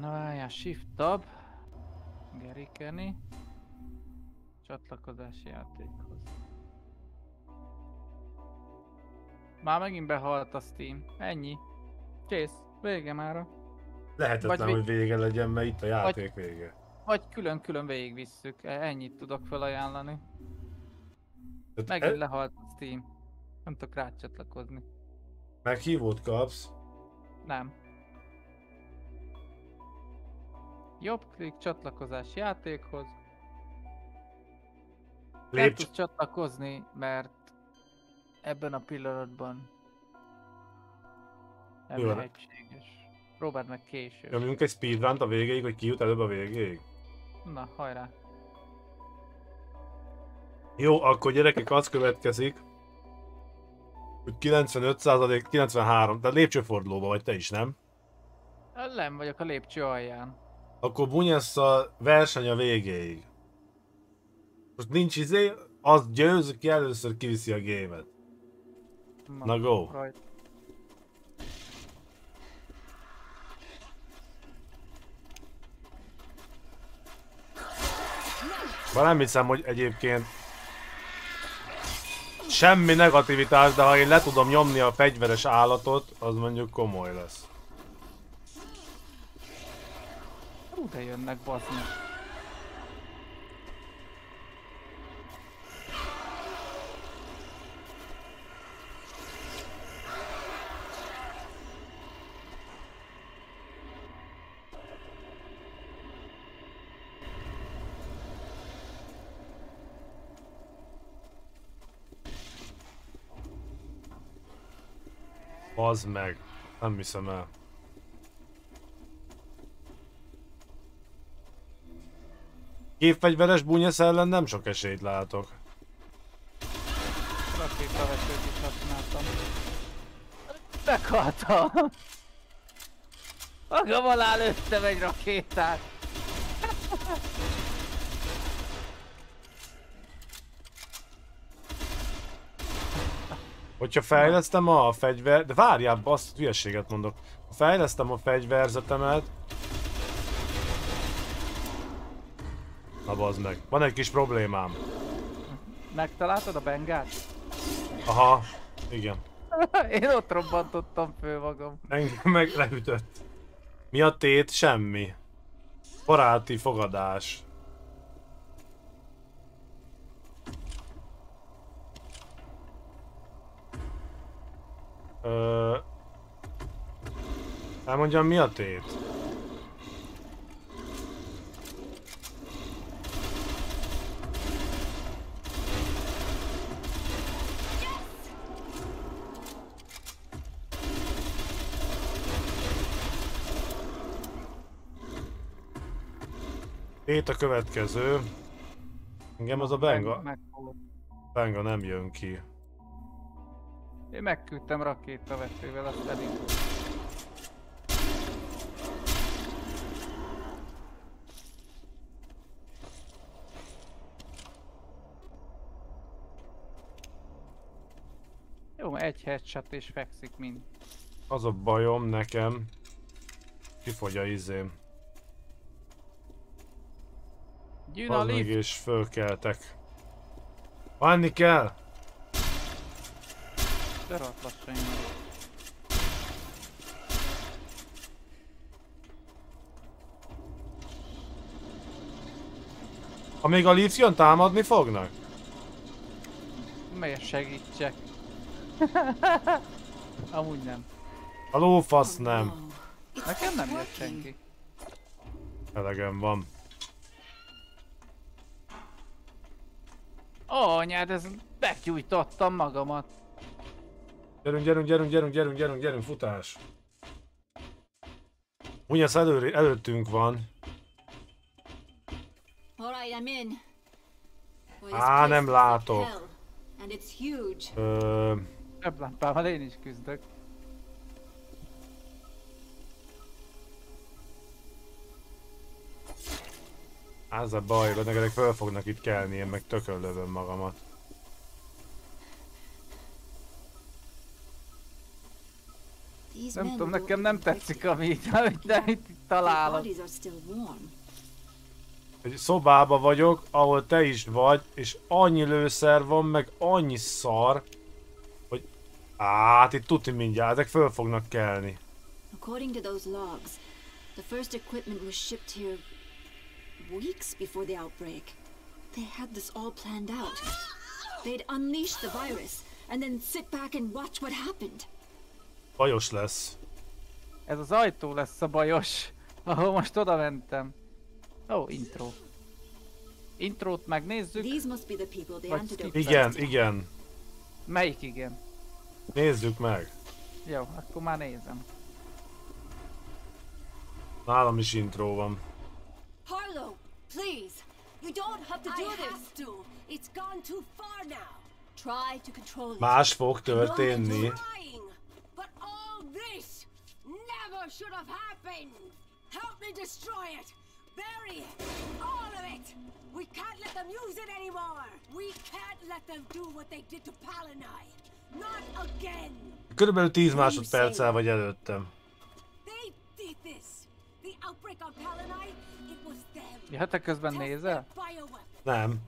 Na várjál, shift-tab. Gerikeni. Csatlakozási játékhoz. Már megint behalt a Steam. Ennyi. Kész. Vége mára. Lehetetlen, hogy vége legyen, mert itt a játék vége. Vagy külön-külön végigvisszük. Ennyit tudok felajánlani. Megint lehalt a Steam. Nem tudok rá csatlakozni. Meghívót kapsz? Nem. Jobb klik, csatlakozás játékhoz. Nem tudsz csatlakozni, mert ebben a pillanatban nem lehetséges. Próbáld meg később. Nyomjunk egy speedrunt a végéig, hogy ki jut előbb a végéig? Na, hajrá! Jó, akkor gyerekek, az következik, hogy 95%, 93, tehát lépcsőfordulóba vagy te is, nem? Nem vagyok a lépcső alján. Akkor bunyesz a verseny a végéig. Most nincs izé, az győz, aki először kiviszi a gémet. Na go! Right. Bár nem hiszem, hogy egyébként semmi negativitás, de ha én le tudom nyomni a fegyveres állatot, az mondjuk komoly lesz. Hú, de jönnek, baszni. Az meg, nem hiszem el. Gépfegyveres búnyesz ellen nem sok esélyt látok. Rakétavetőt is használtam. Meghaltam! Magam alá lőttem egy rakétát! Hogyha fejlesztem a fegyver... De várjál, bassz, hülyeséget mondok. Ha fejlesztem a fegyverzetemet... Na bazd meg. Van egy kis problémám. Megtaláltad a bengát? Aha, igen. Én ott robbantottam föl magam. Engem meg leütött. Mi a tét? Semmi. Baráti fogadás. Elmondjam, mi a tét? Tét a következő. Engem az a benga nem jön ki. Én megküldtem rakétavetővel, azt elindult. Jó, egy headshot és fekszik mind. Az a bajom nekem. Kifogy a izém. Az meg és fölkeltek. Menni kell! Deralt lassan jön. Ha még a Leafs jön, támadni fognak? Miért segítsek? Amúgy nem. A lófasz nem. Nekem nem jött senki. Elegem van. Ó, anyád, ez begyújtottam magamat. Gyerünk, futás! Ugyanaz előttünk van. Á, nem látok. Több lámpával én is küzdök. Az a baj, hogy nekem föl fognak itt kelni, én meg tökön lövöm magamat. Nem tudom, nekem nem tetszik, amit találok. Egy szobába vagyok, ahol te is vagy, és annyi lőszer van, meg annyi szar, hogy... Hát itt tuti mindjárt, ezek föl fognak kelni. According to those logs, the first equipment was shipped here weeks before the outbreak. They had this all planned out. They'd unleash the virus, and then sit back and watch what happened. Bajos lesz. Ez az ajtó lesz a bajos, ahol most oda mentem. Ó, intro. Intrót megnézzük. Igen, igen. Melyik igen? Nézzük meg. Jó, akkor már nézem. Nálam is intro van. Harlow, please. You don't have to do this. It's gone too far now. Try to control it. Más fog történni. But all this never should have happened. Help me destroy it. Bury it. All of it. We can't let them use it anymore. We can't let them do what they did to Palanai. Not again. Körülbelül 10 másodperccel vagy előttem. They did this. The outbreak on Palanai, it was them. Hát te közben nézel? Nem.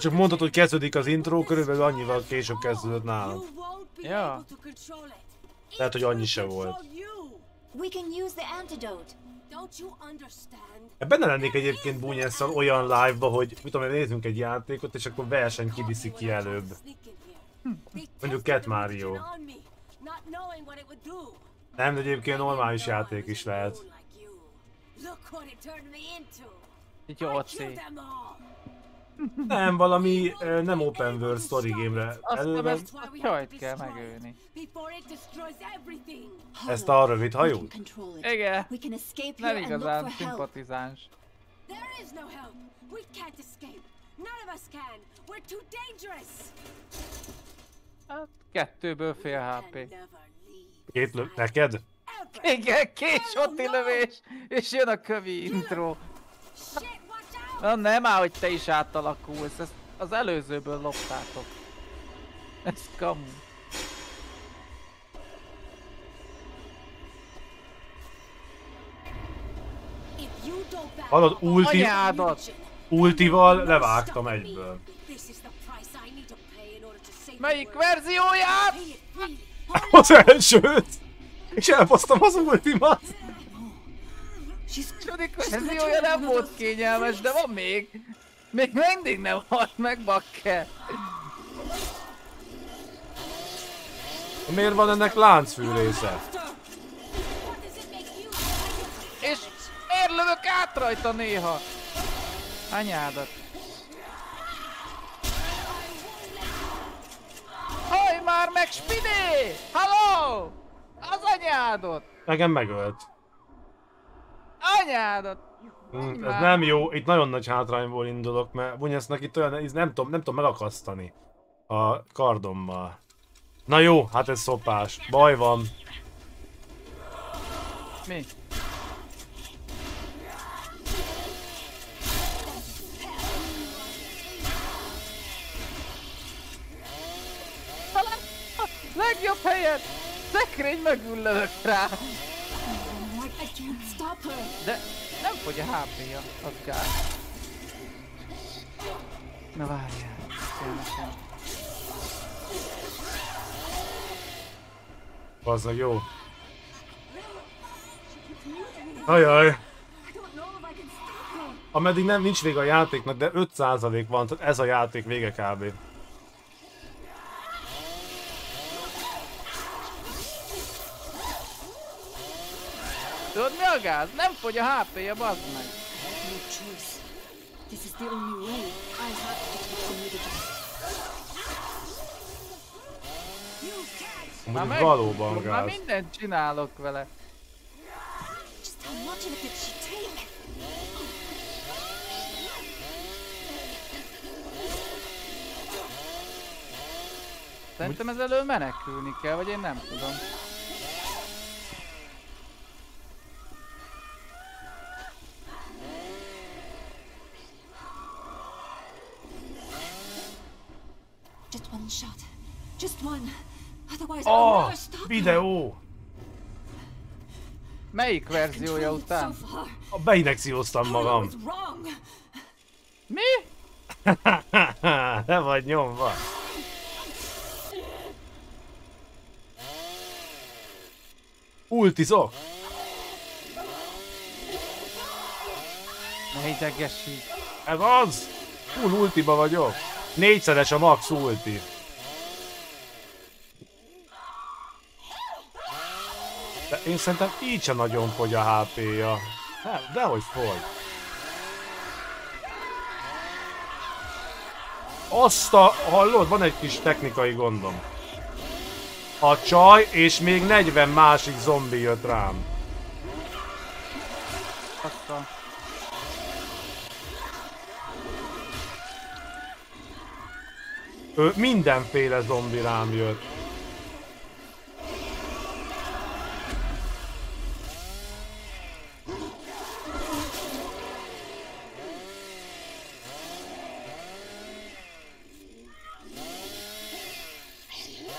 Csak mondtad, hogy kezdődik az intro, körülbelül annyival később kezdődött nálam. Ja. Tehát, hogy annyi se volt. Ebben ne lennék egyébként búnyásszal olyan live-ba, hogy mit tudom, nézzünk egy játékot, és akkor verseny kiviszi ki előbb. Mondjuk Cat Mario. Nem, de egyébként normális játék is lehet. Itt jó ott szép. Nem, valami nem open world story game-re. Ezt a csajt kell megölni. Ezt a rövid hajót? Igen. Nem igazán szimpatizáns. Hát, 2-ből fél HP. Két lő... neked? Igen, két shot lövés, és jön a kövi intro. Na nem áll, hogy te is átalakulsz, ezt az előzőből loptátok. Ez kamu. Hallod, ultival levágtam egyből. Melyik verzióját? Az elsőt! És elbasztam az ultimat! Csodik verziója nem volt kényelmes, de van még! Még mindig nem halt meg, bakker! Miért van ennek láncfűrésze? És miért lövök át rajta néha? Anyádat! Haj már meg, Spidé! Halló! Az anyádot! Nekem megölt. Anyádat! Ez nem jó, itt nagyon nagy hátrányból indulok, mert Bunyesznek itt olyan, nem tudom megakasztani a kardommal. Na jó, hát ez szopás. Baj van. Mi? Legjobb helyet! Szekrény megüllövök rá! De nem fogy a HP-ja, az gáz. Na várjál, kell nekem. Bazzag, jó. Ajaj. Ameddig nem nincs vége a játéknak, de 5% van, tehát ez a játék vége kb. Tudod mi a gáz? Nem fogy a HP-ja, bazd meg! Amúgy valóban gáz. Már mindent csinálok vele. Szerintem ez elől menekülni kell, vagy én nem tudom. Oh, videó! Melyik verziója után? Beindexíoztam magam. Mi? Nem vagy nyomva. Ultizok! Ne idegesíts! Ez az! Full ultiba vagyok. 4-szeres a max ulti. De én szerintem így sem nagyon fogy a HP-ja. Hát, dehogy fogy. Azt a... hallod, van egy kis technikai gondom. A csaj és még 40 másik zombi jött rám. Aztán. Mindenféle zombi rám jött.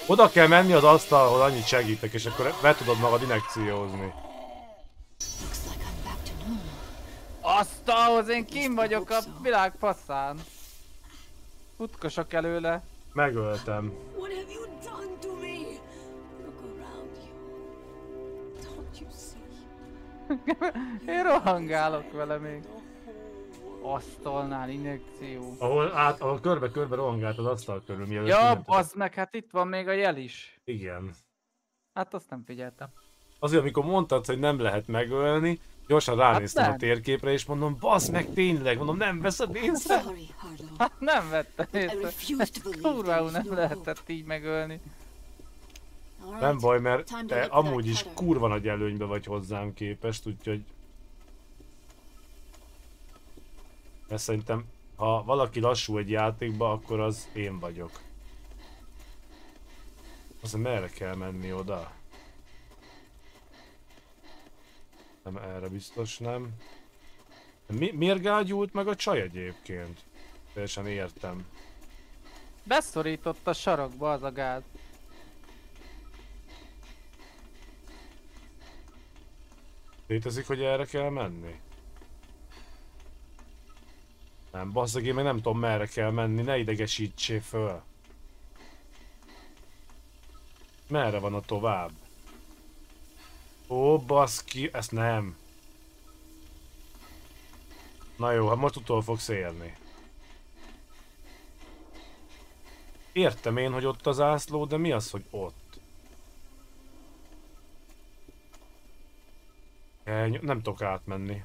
Oda kell menni az asztalhoz, annyit segítek, és akkor be tudod magad injekciózni. Asztalhoz, én kim vagyok a világ faszán. Utkosak előle. Megöltem. Én rohangálok vele még. Asztalnál injekció. Ahol körbe-körbe rohangált az asztal körül, mielőtt... Ja, bazd meg, hát itt van még a jel is. Igen. Hát azt nem figyeltem. Azért, amikor mondtad, hogy nem lehet megölni, gyorsan ránéztem a térképre, és mondom, bazd meg, tényleg, mondom, nem veszed észre? Hát nem vettem észre. Kurvául nem lehetett így megölni. Nem baj, mert te amúgy is kurva nagy előnybe vagy hozzám képest, úgyhogy... Mert szerintem, ha valaki lassú egy játékba, akkor az én vagyok. Aztán merre kell menni oda? Nem, erre biztos nem. Miért gágyult meg a csaj egyébként? Teljesen értem. Beszorított a sarokba az a gáz. Létezik, hogy erre kell menni? Nem, basszak, én meg nem tudom, merre kell menni, ne idegesítsé föl. Merre van a tovább? Ó, baszki, ezt nem. Na jó, hát most utol fogsz érni. Értem én, hogy ott az ászló, de mi az, hogy ott? Nem tudok átmenni.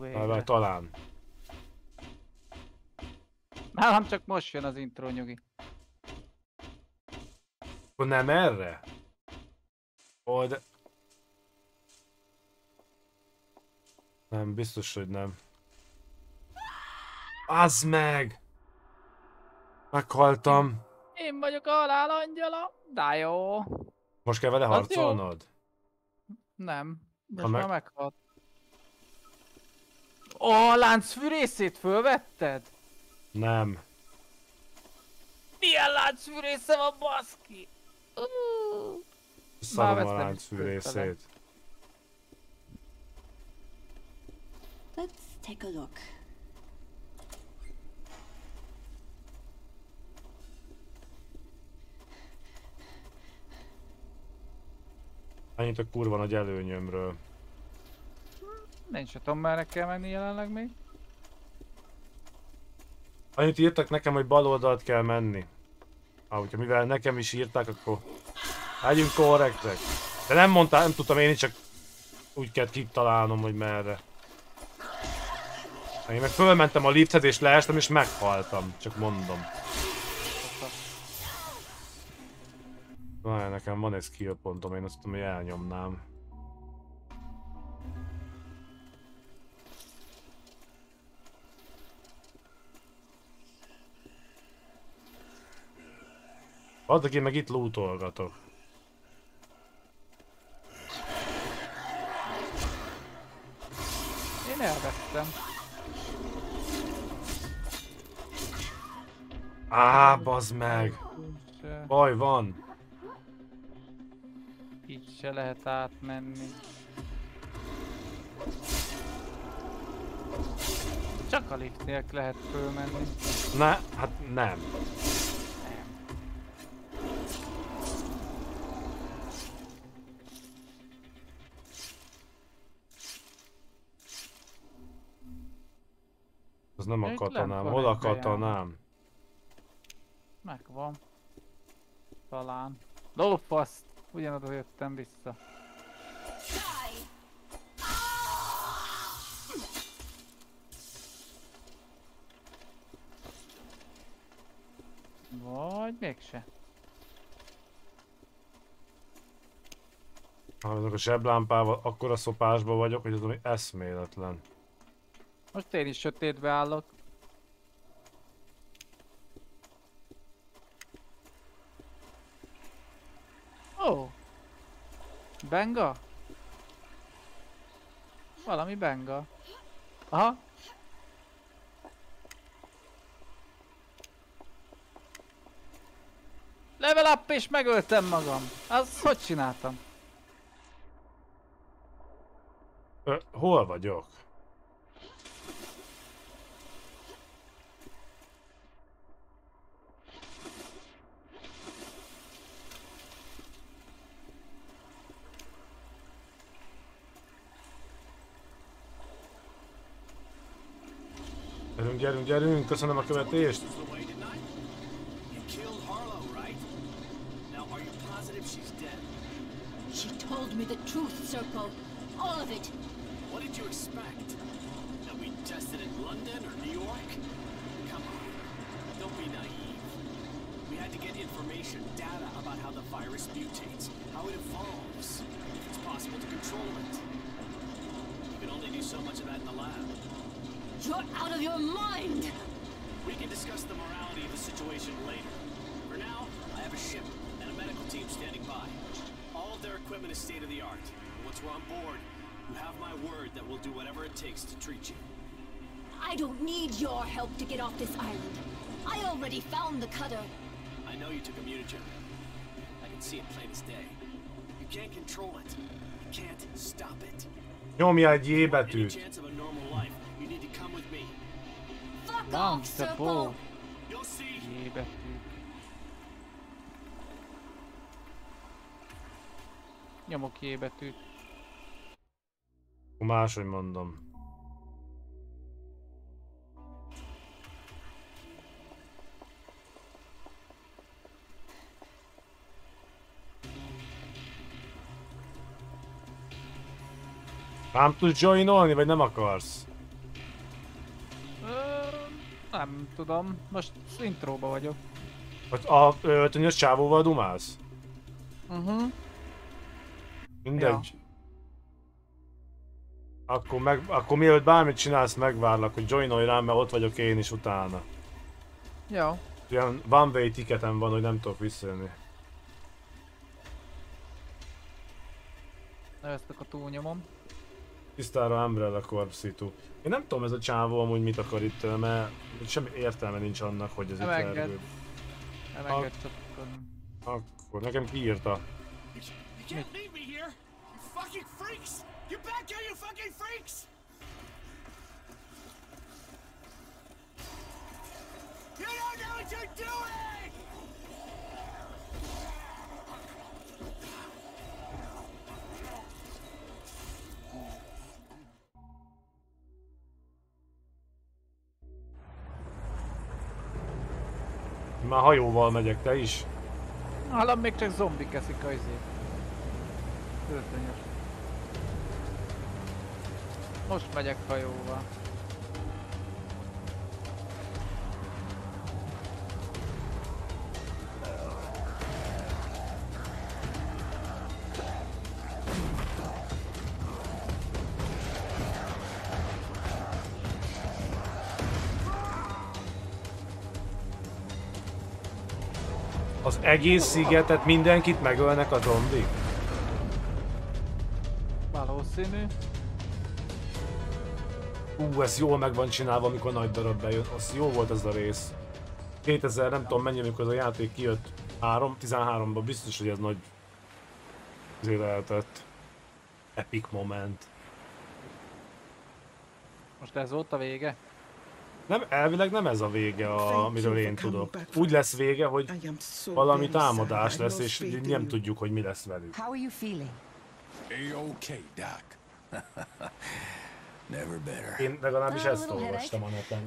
Várj, talán. Nálam csak most jön az intro, nyugi. Nem erre? Ó, de... Nem, biztos, hogy nem. Az meg! Meghaltam. Én vagyok a halál angyala. De jó. Most kell vele harcolnod? Nem. Most már meghalt. A láncfűrészét fölvetted? Nem. Milyen láncfűrésze van, baszki? Szarom a láncfűrészét. Let's take a look. Annyit a kurva nagy előnyömről. Nincs, tudom, merre kell menni jelenleg még. Annyit írtak nekem, hogy bal oldalt kell menni. Ahogy, mivel nekem is írták, akkor legyünk korrektek. De nem mondtál, nem tudtam én, csak úgy kell kitalálnom, hogy merre. Én meg fölmentem a lifthez és leestem és meghaltam, csak mondom. Várj, nekem van egy skill pontom, én azt tudom, hogy elnyomnám. Addig én meg itt lootolgatok. Én elvettem. Á, bazd meg! Baj van! Így se lehet átmenni. Csak a lift nélkül lehet fölmenni. Ne, hát nem. Az nem a katonám. Hol a katonám? Megvan. Talán. Lófaszt! Ugyanoda jöttem vissza. Vagy mégse. Ha azok a zseblámpával akkora szopásban vagyok, hogy az ami eszméletlen. Most én is sötétbe állok. Benga? Valami benga. Aha. Level up és megöltem magam. Az hogy csináltam? Hol vagyok? Gyerünk, gyerünk, köszönöm a követést! You're out of your mind! We can discuss the morality of the situation later. For now, I have a ship and a medical team standing by. All of their equipment is state-of-the-art. Once we're on board, you have my word that we'll do whatever it takes to treat you. I don't need your help to get off this island. I already found the cutter. I know you took a mutagen. I can see it plain as day. You can't control it. You can't stop it. Nyomja egy J betűt. Van, te bó! J betűt. Nyomok J betűt. Máshogy mondom. Rám tudsz joinolni, vagy nem akarsz? Nem tudom, most intróba vagyok. A öltönyös csávóval dumálsz? Uh-huh. Mindegy. Ja. Akkor mielőtt bármit csinálsz, megvárlak, hogy joinolj rám, mert ott vagyok én is utána. Jó. Ilyen one way ticketem van, hogy nem tudok visszajönni. Na ezt akkor túlnyomom. Tisztára Umbrella Corp-szitú. Én nem tudom, ez a csávó amúgy mit akar itt, mert semmi értelme nincs annak, hogy ez itt elrőbb. Nem enged csatlakozni. Akkor nekem kiírta. Már hajóval megyek, te is? Nálam még csak zombik eszik a izét. Történjön. Most megyek hajóval. Egész szigetet, mindenkit megölnek a zombik? Valószínű. Ú, ez jól meg van csinálva, amikor nagy darab bejön. Az jó volt ez a rész. 2000 nem tudom mennyi, amikor ez a játék kijött. 13-ban biztos, hogy ez nagy... lehetett. Epic moment. Most ez volt a vége? Nem, elvileg nem ez a vége, amiről én tudok. Úgy lesz vége, hogy valami támadás lesz, és nem tudjuk, hogy mi lesz velük. How are you feeling? Okay, Doc. Never better. Én legalábbis ezt olvastam a neten.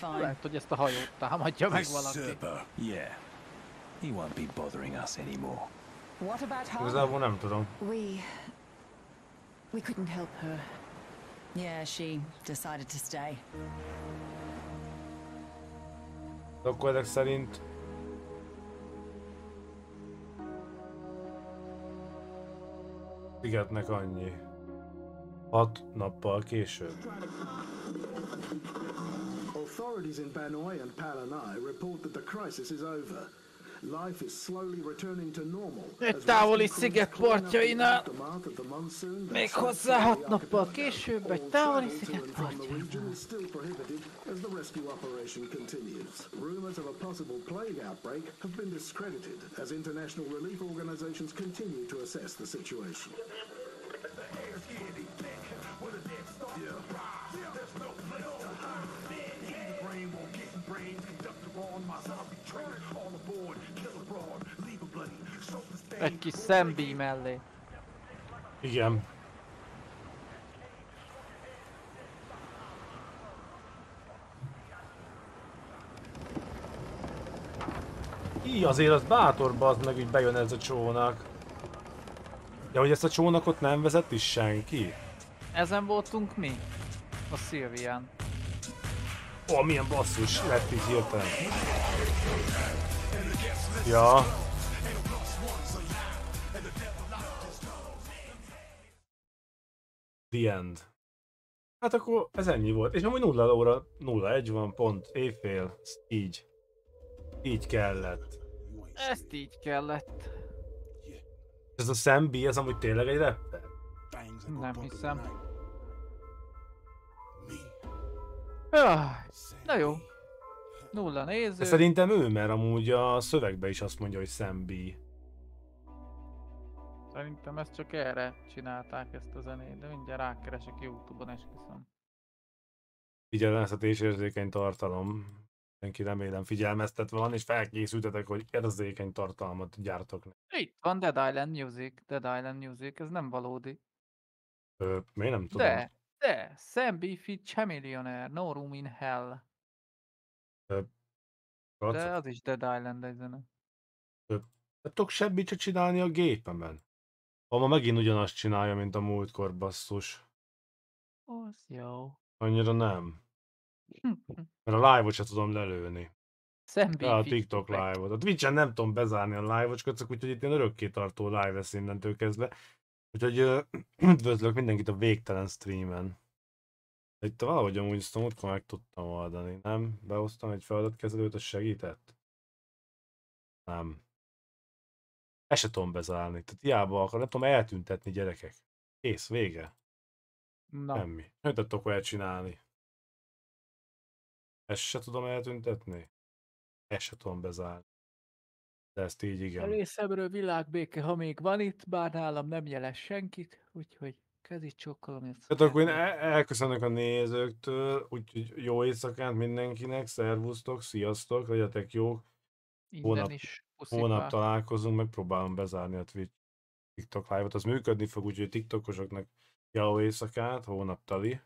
Lehet, hogy ezt a hajót támadja meg valaki. Yeah. He won't be bothering us anymore. What about her? Igazából nem tudom. We couldn't help her. Yeah, she decided to stay. Akkor ezek szerint... Szigetnek annyi. 6 nappal később. Authorities in Banoi and Palanai report that the crisis is over. Egy távoli sziget partjainál, méghozzá 6 nappal később egy távoli sziget partjainál. Egy kis szembíj mellé. Igen. Így azért az bátor bazd meg, hogy bejön ez a csónak. Ja, hogy ezt a csónakot nem vezet is senki? Ezen voltunk mi? A Szilvián. Ó, oh, milyen basszus lett így hirtelen. Ja. The end. Hát akkor ez ennyi volt. És amúgy 0 óra, 01 van, pont, éjfél, így. Így kellett. Ezt így kellett. Ez a Sam B, ez amúgy tényleg egy rapper? Nem hiszem. Jaj, na jó. 0 néző. De szerintem ő, mert amúgy a szövegben is azt mondja, hogy Sam B. Szerintem ezt csak erre csinálták, ezt a zenét, de mindjárt rákeresek YouTube-on, esküszöm. Figyelmeztetés-érzékeny tartalom. Mindenki remélem figyelmeztetve van, és felkészültetek, hogy érzékeny tartalmat gyártok. Itt van Dead Island Music, ez nem valódi. Miért nem tudom? De, Sam B feat Chamillionaire, No Room in Hell. De az is Dead Island egy zene. Nem tudok semmit se csinálni a gépemen. Ma megint ugyanazt csinálja, mint a múltkor, basszus. Az jó. Annyira nem. Mert a live-ot se tudom lelőni. Ja, a TikTok live-ot. A Twitch-en nem tudom bezárni a live-ocskat, úgyhogy itt ilyen örökkétartó live lesz innentől kezdve. Úgyhogy üdvözlök mindenkit a végtelen streamen. Itt valahogy amúgy ezt a múltkor meg tudtam oldani, nem? Behoztam egy feladatkezelőt, az segített? Nem. El se tudom bezárni, tehát hiába akar, nem tudom eltüntetni, gyerekek. Kész, vége. Na. Semmi. Nem tudtok olyat csinálni. Ezt se tudom eltüntetni? Ezt se tudom bezárni. De ezt így igen. A részemről világbéke, ha még van itt, bár nálam nem jeles senkit, úgyhogy kezdít csokkolom ezt. Hát akkor én elköszönök a nézőktől, úgyhogy jó éjszakát mindenkinek, szervusztok, sziasztok, legyetek jók. Holnap találkozunk, megpróbálom bezárni a TikTok live-ot, az működni fog, úgyhogy tiktokosoknak jó éjszakát, hónap tali.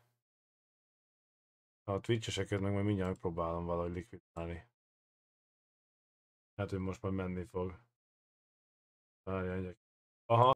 A Twitch-eseket meg majd mindjárt megpróbálom valahogy likvidálni. Hát, hogy most már menni fog. Várjál, aha.